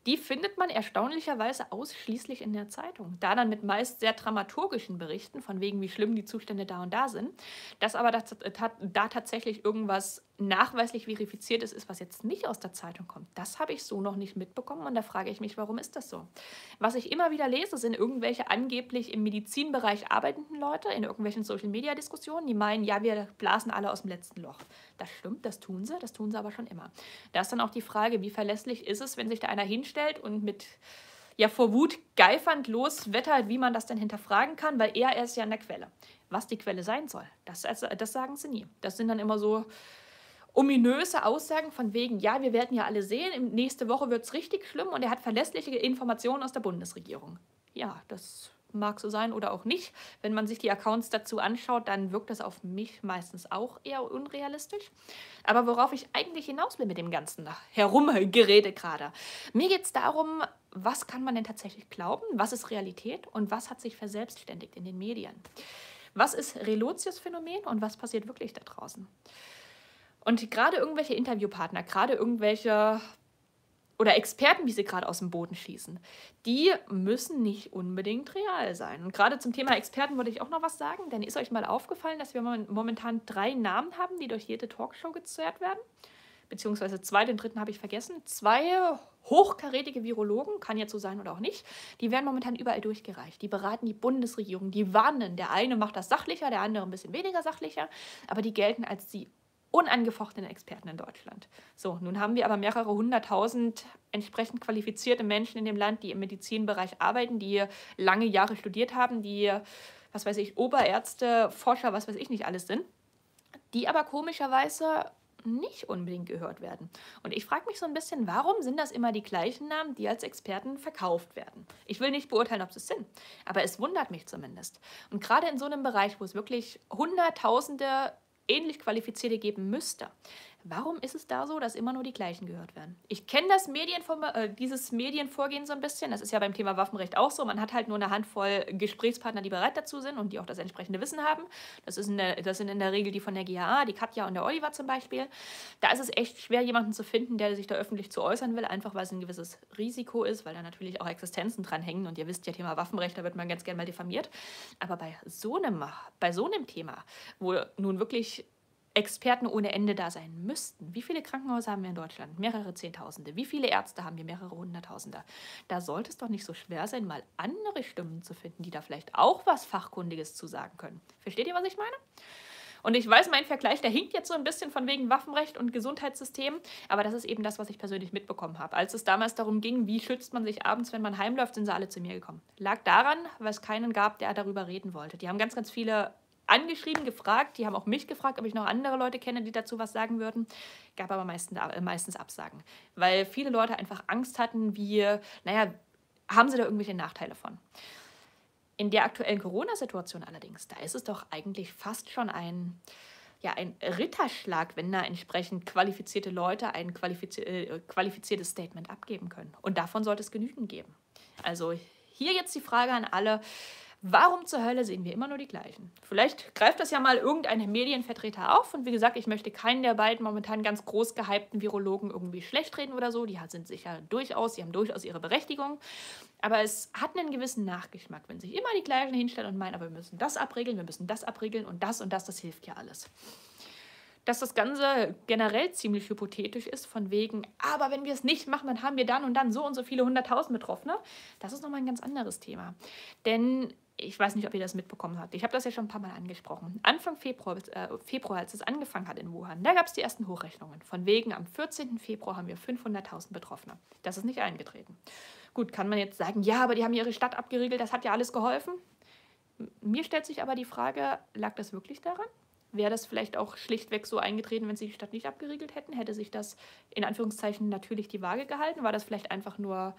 die findet man erstaunlicherweise ausschließlich in der Zeitung. Da dann mit meist sehr dramaturgischen Berichten, von wegen wie schlimm die Zustände da und da sind. Dass aber da, da tatsächlich irgendwas nachweislich verifiziert ist, ist, was jetzt nicht aus der Zeitung kommt. Das habe ich so noch nicht mitbekommen und da frage ich mich, warum ist das so? Was ich immer wieder lese, sind irgendwelche angeblich im Medizinbereich arbeitenden Leute in irgendwelchen Social-Media-Diskussionen, die meinen, ja, wir blasen alle aus dem letzten Loch. Das stimmt, das tun sie, das tun sie aber schon immer. Da ist dann auch die Frage, wie verlässlich ist es, wenn sich da einer hinstellt und mit ja vor Wut geifernd loswettert, wie man das denn hinterfragen kann, weil er, er ist ja an der Quelle. Was die Quelle sein soll, das, das sagen sie nie. Das sind dann immer so ominöse Aussagen von wegen, ja, wir werden ja alle sehen, nächste Woche wird es richtig schlimm und er hat verlässliche Informationen aus der Bundesregierung. Ja, das mag so sein oder auch nicht. Wenn man sich die Accounts dazu anschaut, dann wirkt das auf mich meistens auch eher unrealistisch. Aber worauf ich eigentlich hinaus will mit dem ganzen Herumgerede gerade. Mir geht es darum, was kann man denn tatsächlich glauben, was ist Realität und was hat sich verselbstständigt in den Medien. Was ist Relotius-Phänomen und was passiert wirklich da draußen? Und gerade irgendwelche Interviewpartner, gerade irgendwelche oder Experten, wie sie gerade aus dem Boden schießen, die müssen nicht unbedingt real sein. Und gerade zum Thema Experten würde ich auch noch was sagen, denn ist euch mal aufgefallen, dass wir momentan drei Namen haben, die durch jede Talkshow gezerrt werden? Beziehungsweise zwei, den dritten habe ich vergessen. Zwei hochkarätige Virologen, kann jetzt so sein oder auch nicht, die werden momentan überall durchgereicht. Die beraten die Bundesregierung, die warnen. Der eine macht das sachlicher, der andere ein bisschen weniger sachlicher, aber die gelten als die unangefochtenen Experten in Deutschland. So, nun haben wir aber mehrere hunderttausend entsprechend qualifizierte Menschen in dem Land, die im Medizinbereich arbeiten, die lange Jahre studiert haben, die, was weiß ich, Oberärzte, Forscher, was weiß ich nicht alles sind, die aber komischerweise nicht unbedingt gehört werden. Und ich frage mich so ein bisschen, warum sind das immer die gleichen Namen, die als Experten verkauft werden? Ich will nicht beurteilen, ob sie es sind, aber es wundert mich zumindest. Und gerade in so einem Bereich, wo es wirklich hunderttausende ähnlich Qualifizierte geben müsste. Warum ist es da so, dass immer nur die gleichen gehört werden? Ich kenne das Medienform- äh, dieses Medienvorgehen so ein bisschen. Das ist ja beim Thema Waffenrecht auch so. Man hat halt nur eine Handvoll Gesprächspartner, die bereit dazu sind und die auch das entsprechende Wissen haben. Das, ist in der, das sind in der Regel die von der G H A, die Katja und der Oliver zum Beispiel. Da ist es echt schwer, jemanden zu finden, der sich da öffentlich zu äußern will, einfach weil es ein gewisses Risiko ist, weil da natürlich auch Existenzen dran hängen. Und ihr wisst ja, Thema Waffenrecht, da wird man ganz gerne mal diffamiert. Aber bei so einem, bei so einem Thema, wo nun wirklich Experten ohne Ende da sein müssten. Wie viele Krankenhäuser haben wir in Deutschland? Mehrere Zehntausende. Wie viele Ärzte haben wir? Mehrere Hunderttausende. Da sollte es doch nicht so schwer sein, mal andere Stimmen zu finden, die da vielleicht auch was Fachkundiges zu sagen können. Versteht ihr, was ich meine? Und ich weiß, mein Vergleich, der hinkt jetzt so ein bisschen von wegen Waffenrecht und Gesundheitssystem, aber das ist eben das, was ich persönlich mitbekommen habe. Als es damals darum ging, wie schützt man sich abends, wenn man heimläuft, sind sie alle zu mir gekommen. Lag daran, weil es keinen gab, der darüber reden wollte. Die haben ganz, ganz viele angeschrieben, gefragt, die haben auch mich gefragt, ob ich noch andere Leute kenne, die dazu was sagen würden, gab aber meistens, meistens Absagen, weil viele Leute einfach Angst hatten, wie, naja, haben sie da irgendwelche Nachteile von. In der aktuellen Corona-Situation allerdings, da ist es doch eigentlich fast schon ein, ja, ein Ritterschlag, wenn da entsprechend qualifizierte Leute ein qualifizier äh, qualifiziertes Statement abgeben können. Und davon sollte es genügend geben. Also hier jetzt die Frage an alle, warum zur Hölle sehen wir immer nur die gleichen? Vielleicht greift das ja mal irgendein Medienvertreter auf. Und wie gesagt, ich möchte keinen der beiden momentan ganz groß gehypten Virologen irgendwie schlecht reden oder so. Die sind sicher durchaus, die haben durchaus ihre Berechtigung. Aber es hat einen gewissen Nachgeschmack, wenn sich immer die gleichen hinstellen und meinen, aber wir müssen das abregeln, wir müssen das abregeln und das und das, das hilft ja alles. Dass das Ganze generell ziemlich hypothetisch ist, von wegen, aber wenn wir es nicht machen, dann haben wir dann und dann so und so viele hunderttausend Betroffene, das ist nochmal ein ganz anderes Thema. Denn ich weiß nicht, ob ihr das mitbekommen habt. Ich habe das ja schon ein paar Mal angesprochen. Anfang Februar, äh, Februar als es angefangen hat in Wuhan, da gab es die ersten Hochrechnungen. Von wegen, am vierzehnten Februar haben wir fünfhunderttausend Betroffene. Das ist nicht eingetreten. Gut, kann man jetzt sagen, ja, aber die haben ihre Stadt abgeriegelt, das hat ja alles geholfen. Mir stellt sich aber die Frage, lag das wirklich daran? Wäre das vielleicht auch schlichtweg so eingetreten, wenn sie die Stadt nicht abgeriegelt hätten? Hätte sich das in Anführungszeichen natürlich die Waage gehalten? War das vielleicht einfach nur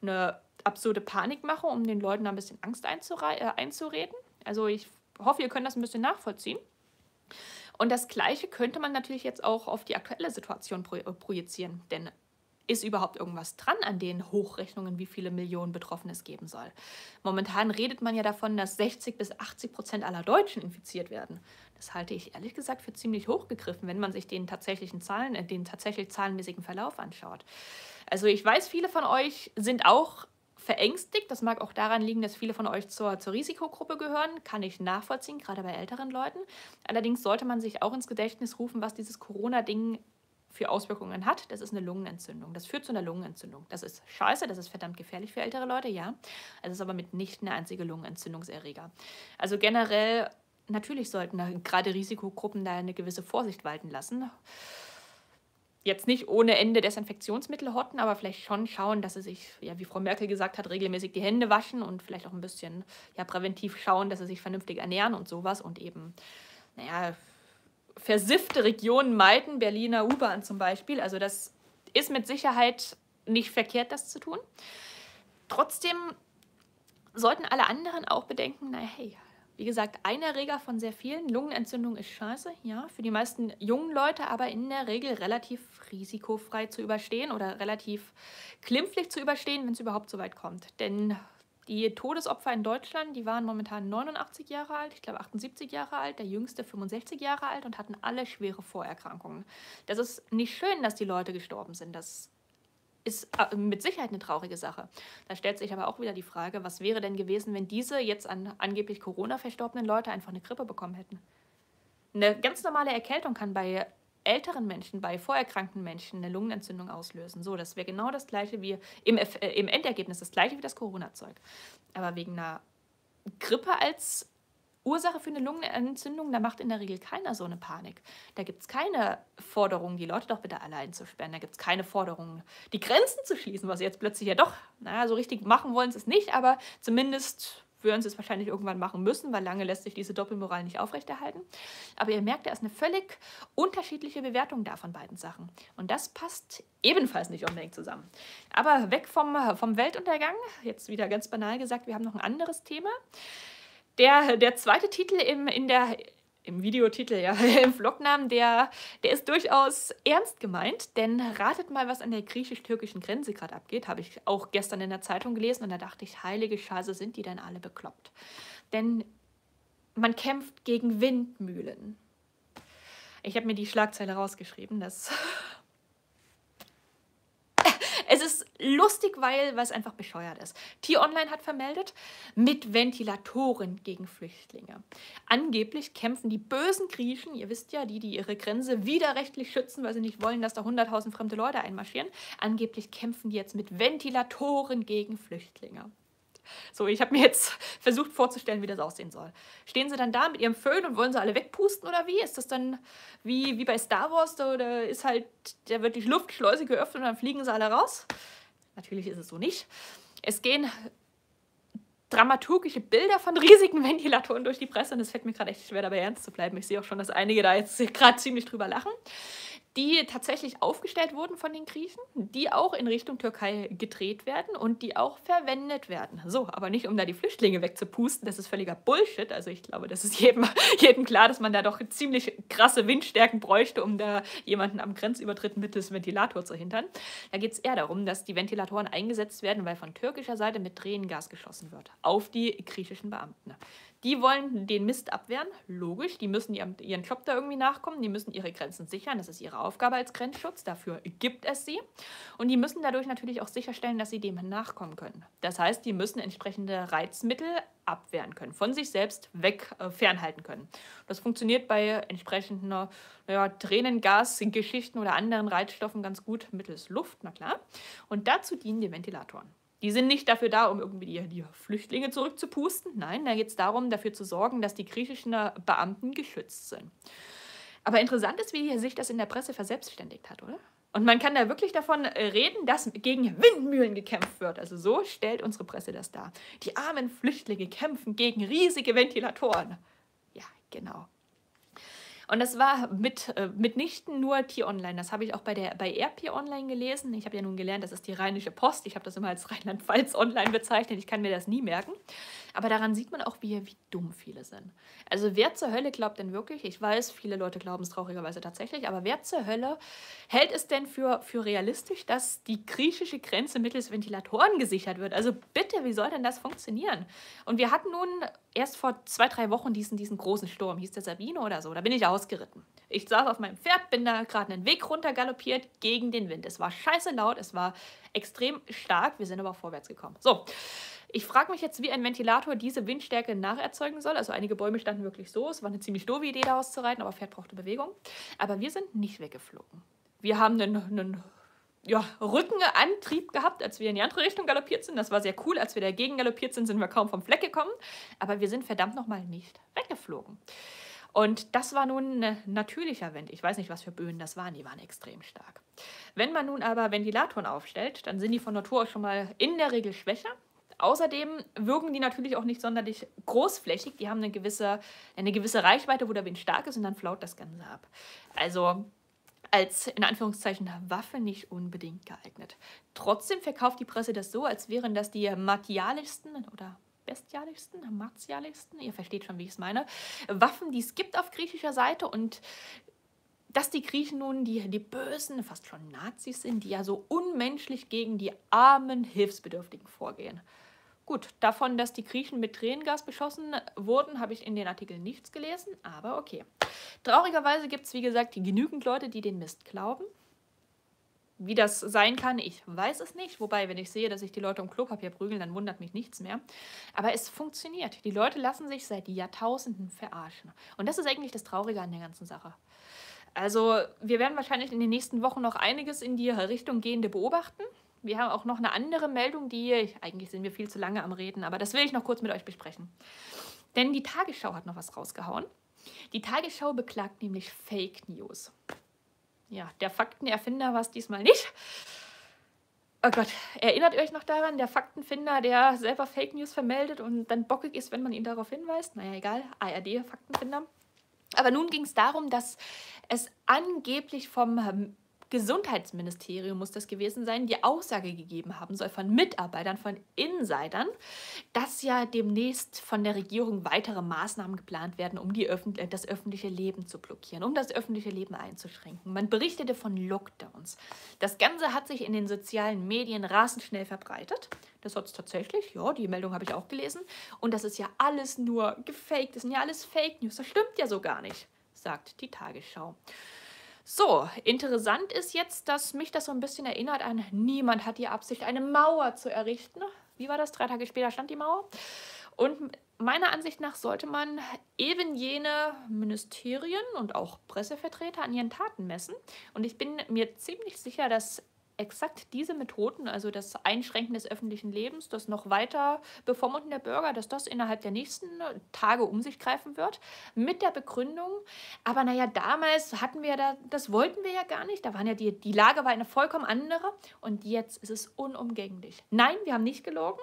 eine absurde Panikmache, um den Leuten ein bisschen Angst einzureden? Also ich hoffe, ihr könnt das ein bisschen nachvollziehen. Und das Gleiche könnte man natürlich jetzt auch auf die aktuelle Situation projizieren. Denn ist überhaupt irgendwas dran an den Hochrechnungen, wie viele Millionen Betroffene es geben soll? Momentan redet man ja davon, dass sechzig bis achtzig Prozent aller Deutschen infiziert werden. Das halte ich ehrlich gesagt für ziemlich hochgegriffen, wenn man sich den tatsächlichen Zahlen, den tatsächlich zahlenmäßigen Verlauf anschaut. Also ich weiß, viele von euch sind auch verängstigt. Das mag auch daran liegen, dass viele von euch zur, zur Risikogruppe gehören. Kann ich nachvollziehen, gerade bei älteren Leuten. Allerdings sollte man sich auch ins Gedächtnis rufen, was dieses Corona-Ding für Auswirkungen hat. Das ist eine Lungenentzündung. Das führt zu einer Lungenentzündung. Das ist scheiße, das ist verdammt gefährlich für ältere Leute, ja. Es ist aber mitnichten eine einzige Lungenentzündungserreger. Also generell, natürlich sollten gerade Risikogruppen da eine gewisse Vorsicht walten lassen. jetzt nicht ohne Ende Desinfektionsmittel horten, aber vielleicht schon schauen, dass sie sich, ja, wie Frau Merkel gesagt hat, regelmäßig die Hände waschen und vielleicht auch ein bisschen ja, präventiv schauen, dass sie sich vernünftig ernähren und sowas und eben, naja, versiffte Regionen meiden, Berliner U-Bahn zum Beispiel. Also das ist mit Sicherheit nicht verkehrt, das zu tun. Trotzdem sollten alle anderen auch bedenken, na hey, wie gesagt, ein Erreger von sehr vielen. Lungenentzündung ist scheiße, ja, für die meisten jungen Leute, aber in der Regel relativ risikofrei zu überstehen oder relativ glimpflich zu überstehen, wenn es überhaupt so weit kommt. Denn die Todesopfer in Deutschland, die waren momentan neunundachtzig Jahre alt, ich glaube achtundsiebzig Jahre alt, der jüngste fünfundsechzig Jahre alt und hatten alle schwere Vorerkrankungen. Das ist nicht schön, dass die Leute gestorben sind, das ist mit Sicherheit eine traurige Sache. Da stellt sich aber auch wieder die Frage, was wäre denn gewesen, wenn diese jetzt an angeblich Corona verstorbenen Leute einfach eine Grippe bekommen hätten? Eine ganz normale Erkältung kann bei älteren Menschen, bei vorerkrankten Menschen eine Lungenentzündung auslösen. So, das wäre genau das Gleiche wie im, Eff äh, im Endergebnis, das Gleiche wie das Corona-Zeug. Aber wegen einer Grippe als Ursache für eine Lungenentzündung, da macht in der Regel keiner so eine Panik. Da gibt es keine Forderung, die Leute doch bitte alle einzusperren. Da gibt es keine Forderung, die Grenzen zu schließen, was sie jetzt plötzlich ja doch, naja, so richtig machen wollen sie es nicht, aber zumindest würden sie es wahrscheinlich irgendwann machen müssen, weil lange lässt sich diese Doppelmoral nicht aufrechterhalten. Aber ihr merkt, da ist eine völlig unterschiedliche Bewertung da von beiden Sachen. Und das passt ebenfalls nicht unbedingt zusammen. Aber weg vom, vom Weltuntergang, jetzt wieder ganz banal gesagt, wir haben noch ein anderes Thema. Der, der zweite Titel im, in der, im Videotitel, ja, im Vlognamen, der, der ist durchaus ernst gemeint, denn ratet mal, was an der griechisch-türkischen Grenze gerade abgeht, habe ich auch gestern in der Zeitung gelesen und da dachte ich, heilige Scheiße, sind die denn alle bekloppt? Denn man kämpft gegen Windmühlen. Ich habe mir die Schlagzeile rausgeschrieben, dass... Es ist lustig, weil es einfach bescheuert ist. T-Online hat vermeldet, mit Ventilatoren gegen Flüchtlinge. Angeblich kämpfen die bösen Griechen, ihr wisst ja, die, die ihre Grenze widerrechtlich schützen, weil sie nicht wollen, dass da hunderttausend fremde Leute einmarschieren, angeblich kämpfen die jetzt mit Ventilatoren gegen Flüchtlinge. So, ich habe mir jetzt versucht vorzustellen, wie das aussehen soll. Stehen sie dann da mit ihrem Föhn und wollen sie alle wegpusten oder wie? Ist das dann wie, wie bei Star Wars? Da, da ist halt, da wird die Luftschleuse geöffnet und dann fliegen sie alle raus? Natürlich ist es so nicht. Es gehen dramaturgische Bilder von riesigen Ventilatoren durch die Presse und es fällt mir gerade echt schwer, dabei ernst zu bleiben. Ich sehe auch schon, dass einige da jetzt gerade ziemlich drüber lachen, die tatsächlich aufgestellt wurden von den Griechen, die auch in Richtung Türkei gedreht werden und die auch verwendet werden. So, aber nicht, um da die Flüchtlinge wegzupusten, das ist völliger Bullshit. Also ich glaube, das ist jedem, jedem klar, dass man da doch ziemlich krasse Windstärken bräuchte, um da jemanden am Grenzübertritt mittels Ventilator zu hindern. Da geht es eher darum, dass die Ventilatoren eingesetzt werden, weil von türkischer Seite mit Tränengas geschossen wird auf die griechischen Beamten. Die wollen den Mist abwehren, logisch, die müssen ihren Job da irgendwie nachkommen, die müssen ihre Grenzen sichern, das ist ihre Aufgabe als Grenzschutz, dafür gibt es sie. Und die müssen dadurch natürlich auch sicherstellen, dass sie dem nachkommen können. Das heißt, die müssen entsprechende Reizmittel abwehren können, von sich selbst weg äh, fernhalten können. Das funktioniert bei entsprechenden na ja, Tränengas-Geschichten oder anderen Reizstoffen ganz gut mittels Luft, na klar. Und dazu dienen die Ventilatoren. Die sind nicht dafür da, um irgendwie die, die Flüchtlinge zurückzupusten. Nein, da geht es darum, dafür zu sorgen, dass die griechischen Beamten geschützt sind. Aber interessant ist, wie sich das in der Presse verselbstständigt hat, oder? Und man kann da wirklich davon reden, dass gegen Windmühlen gekämpft wird. Also so stellt unsere Presse das dar. Die armen Flüchtlinge kämpfen gegen riesige Ventilatoren. Ja, genau. Und das war mit, äh, mitnichten nur T-Online. Das habe ich auch bei, der, bei R P Online gelesen. Ich habe ja nun gelernt, das ist die Rheinische Post. Ich habe das immer als Rheinland-Pfalz Online bezeichnet. Ich kann mir das nie merken. Aber daran sieht man auch, wie, wie dumm viele sind. Also wer zur Hölle glaubt denn wirklich, ich weiß, viele Leute glauben es traurigerweise tatsächlich, aber wer zur Hölle hält es denn für, für realistisch, dass die griechische Grenze mittels Ventilatoren gesichert wird? Also bitte, wie soll denn das funktionieren? Und wir hatten nun erst vor zwei, drei Wochen diesen, diesen großen Sturm. Hieß der Sabine oder so? Da bin ich aus geritten. Ich saß auf meinem Pferd, bin da gerade einen Weg runter galoppiert gegen den Wind. Es war scheiße laut, es war extrem stark, wir sind aber vorwärts gekommen. So, ich frage mich jetzt, wie ein Ventilator diese Windstärke nacherzeugen soll. Also einige Bäume standen wirklich so, es war eine ziemlich doofe Idee, daraus zu reiten, aber Pferd brauchte Bewegung. Aber wir sind nicht weggeflogen. Wir haben einen, einen ja, Rückenantrieb gehabt, als wir in die andere Richtung galoppiert sind. Das war sehr cool, als wir dagegen galoppiert sind, sind wir kaum vom Fleck gekommen. Aber wir sind verdammt nochmal nicht weggeflogen. Und das war nun ein natürlicher Wind. Ich weiß nicht, was für Böen das waren, die waren extrem stark. Wenn man nun aber Ventilatoren aufstellt, dann sind die von Natur aus schon mal in der Regel schwächer. Außerdem wirken die natürlich auch nicht sonderlich großflächig. Die haben eine gewisse, eine gewisse Reichweite, wo der Wind stark ist, und dann flaut das Ganze ab. Also als in Anführungszeichen Waffe nicht unbedingt geeignet. Trotzdem verkauft die Presse das so, als wären das die martialischsten oder bestialischsten, martialischsten, ihr versteht schon, wie ich es meine, Waffen, die es gibt auf griechischer Seite, und dass die Griechen nun die, die bösen, fast schon Nazis sind, die ja so unmenschlich gegen die armen Hilfsbedürftigen vorgehen. Gut, davon, dass die Griechen mit Tränengas beschossen wurden, habe ich in den Artikeln nichts gelesen, aber okay. Traurigerweise gibt es, wie gesagt, genügend Leute, die den Mist glauben. Wie das sein kann, ich weiß es nicht. Wobei, wenn ich sehe, dass sich die Leute um Klopapier prügeln, dann wundert mich nichts mehr. Aber es funktioniert. Die Leute lassen sich seit Jahrtausenden verarschen. Und das ist eigentlich das Traurige an der ganzen Sache. Also wir werden wahrscheinlich in den nächsten Wochen noch einiges in die Richtung Gehende beobachten. Wir haben auch noch eine andere Meldung, die, eigentlich sind wir viel zu lange am Reden, aber das will ich noch kurz mit euch besprechen. Denn die Tagesschau hat noch was rausgehauen. Die Tagesschau beklagt nämlich Fake News. Ja, der Faktenerfinder war es diesmal nicht. Oh Gott, erinnert ihr euch noch daran, der Faktenfinder, der selber Fake News vermeldet und dann bockig ist, wenn man ihn darauf hinweist? Naja, egal, A R D, Faktenfinder. Aber nun ging es darum, dass es angeblich vom Gesundheitsministerium, muss das gewesen sein, die Aussage gegeben haben soll von Mitarbeitern, von Insidern, dass ja demnächst von der Regierung weitere Maßnahmen geplant werden, um die Öffentlich- das öffentliche Leben zu blockieren, um das öffentliche Leben einzuschränken. Man berichtete von Lockdowns. Das Ganze hat sich in den sozialen Medien rasend schnell verbreitet. Das hat es tatsächlich, ja, die Meldung habe ich auch gelesen. Und das ist ja alles nur gefaked, das sind ja alles Fake News, das stimmt ja so gar nicht, sagt die Tagesschau. So, interessant ist jetzt, dass mich das so ein bisschen erinnert an niemand hat die Absicht, eine Mauer zu errichten. Wie war das? Drei Tage später stand die Mauer. Und meiner Ansicht nach sollte man eben jene Ministerien und auch Pressevertreter an ihren Taten messen. Und ich bin mir ziemlich sicher, dass exakt diese Methoden, also das Einschränken des öffentlichen Lebens, das noch weiter Bevormunden der Bürger, dass das innerhalb der nächsten Tage um sich greifen wird, mit der Begründung, aber naja, damals hatten wir da, das wollten wir ja gar nicht, da waren ja die, die Lage war eine vollkommen andere und jetzt ist es unumgänglich. Nein, wir haben nicht gelogen.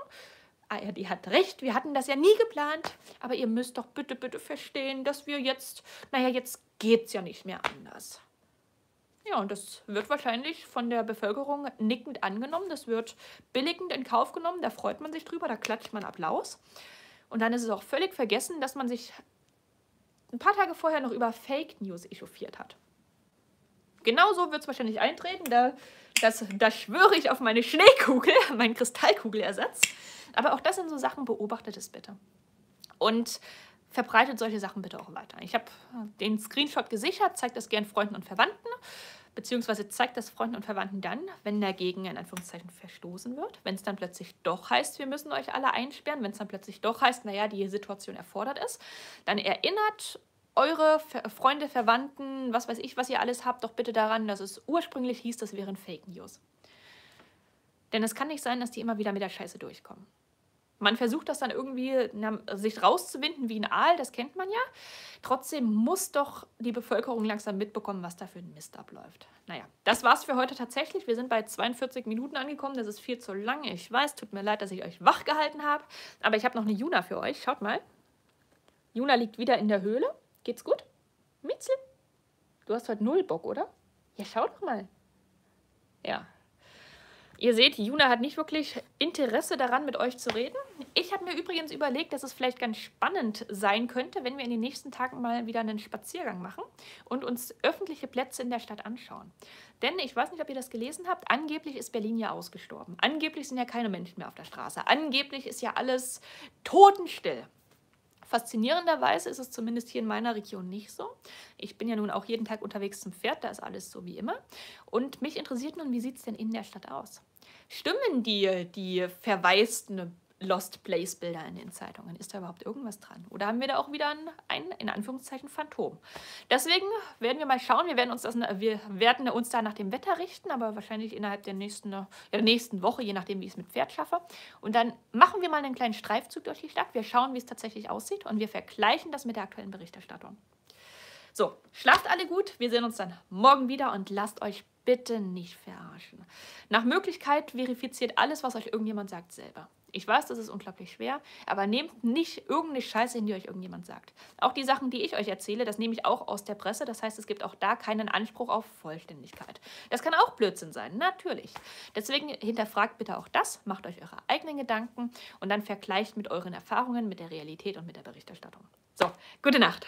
A R D hat recht, wir hatten das ja nie geplant, aber ihr müsst doch bitte, bitte verstehen, dass wir jetzt, naja, jetzt geht's ja nicht mehr anders. Ja, und das wird wahrscheinlich von der Bevölkerung nickend angenommen, das wird billigend in Kauf genommen, da freut man sich drüber, da klatscht man Applaus. Und dann ist es auch völlig vergessen, dass man sich ein paar Tage vorher noch über Fake News echauffiert hat. Genauso wird es wahrscheinlich eintreten, da, das, da schwöre ich auf meine Schneekugel, meinen Kristallkugelersatz. Aber auch das sind so Sachen, beobachtet es bitte. Und verbreitet solche Sachen bitte auch weiter. Ich habe den Screenshot gesichert, zeigt das gern Freunden und Verwandten, beziehungsweise zeigt das Freunden und Verwandten dann, wenn dagegen in Anführungszeichen verstoßen wird, wenn es dann plötzlich doch heißt, wir müssen euch alle einsperren, wenn es dann plötzlich doch heißt, naja, die Situation erfordert es, dann erinnert eure Ver- Freunde, Verwandten, was weiß ich, was ihr alles habt, doch bitte daran, dass es ursprünglich hieß, das wären Fake News. Denn es kann nicht sein, dass die immer wieder mit der Scheiße durchkommen. Man versucht das dann irgendwie, na, sich rauszuwinden wie ein Aal, das kennt man ja. Trotzdem muss doch die Bevölkerung langsam mitbekommen, was da für ein Mist abläuft. Naja, das war's für heute tatsächlich. Wir sind bei zweiundvierzig Minuten angekommen. Das ist viel zu lang. Ich weiß, tut mir leid, dass ich euch wach gehalten habe. Aber ich habe noch eine Juna für euch. Schaut mal. Juna liegt wieder in der Höhle. Geht's gut? Mitzel, du hast heute null Bock, oder? Ja, schau doch mal. Ja. Ihr seht, Juna hat nicht wirklich Interesse daran, mit euch zu reden. Ich habe mir übrigens überlegt, dass es vielleicht ganz spannend sein könnte, wenn wir in den nächsten Tagen mal wieder einen Spaziergang machen und uns öffentliche Plätze in der Stadt anschauen. Denn ich weiß nicht, ob ihr das gelesen habt, angeblich ist Berlin ja ausgestorben. Angeblich sind ja keine Menschen mehr auf der Straße. Angeblich ist ja alles totenstill. Faszinierenderweise ist es zumindest hier in meiner Region nicht so. Ich bin ja nun auch jeden Tag unterwegs zum Pferd, da ist alles so wie immer. Und mich interessiert nun, wie sieht es denn in der Stadt aus? Stimmen die, die verwaisten Lost Place Bilder in den Zeitungen? Ist da überhaupt irgendwas dran? Oder haben wir da auch wieder ein, ein in Anführungszeichen, Phantom? Deswegen werden wir mal schauen. Wir werden uns, das, wir werden uns da nach dem Wetter richten, aber wahrscheinlich innerhalb der nächsten, der nächsten Woche, je nachdem, wie ich es mit Pferd schaffe. Und dann machen wir mal einen kleinen Streifzug durch die Stadt. Wir schauen, wie es tatsächlich aussieht und wir vergleichen das mit der aktuellen Berichterstattung. So, schlaft alle gut. Wir sehen uns dann morgen wieder und lasst euch bitte nicht verarschen. Nach Möglichkeit verifiziert alles, was euch irgendjemand sagt, selber. Ich weiß, das ist unglaublich schwer, aber nehmt nicht irgendeine Scheiße hin, die euch irgendjemand sagt. Auch die Sachen, die ich euch erzähle, das nehme ich auch aus der Presse. Das heißt, es gibt auch da keinen Anspruch auf Vollständigkeit. Das kann auch Blödsinn sein, natürlich. Deswegen hinterfragt bitte auch das, macht euch eure eigenen Gedanken und dann vergleicht mit euren Erfahrungen, mit der Realität und mit der Berichterstattung. So, gute Nacht!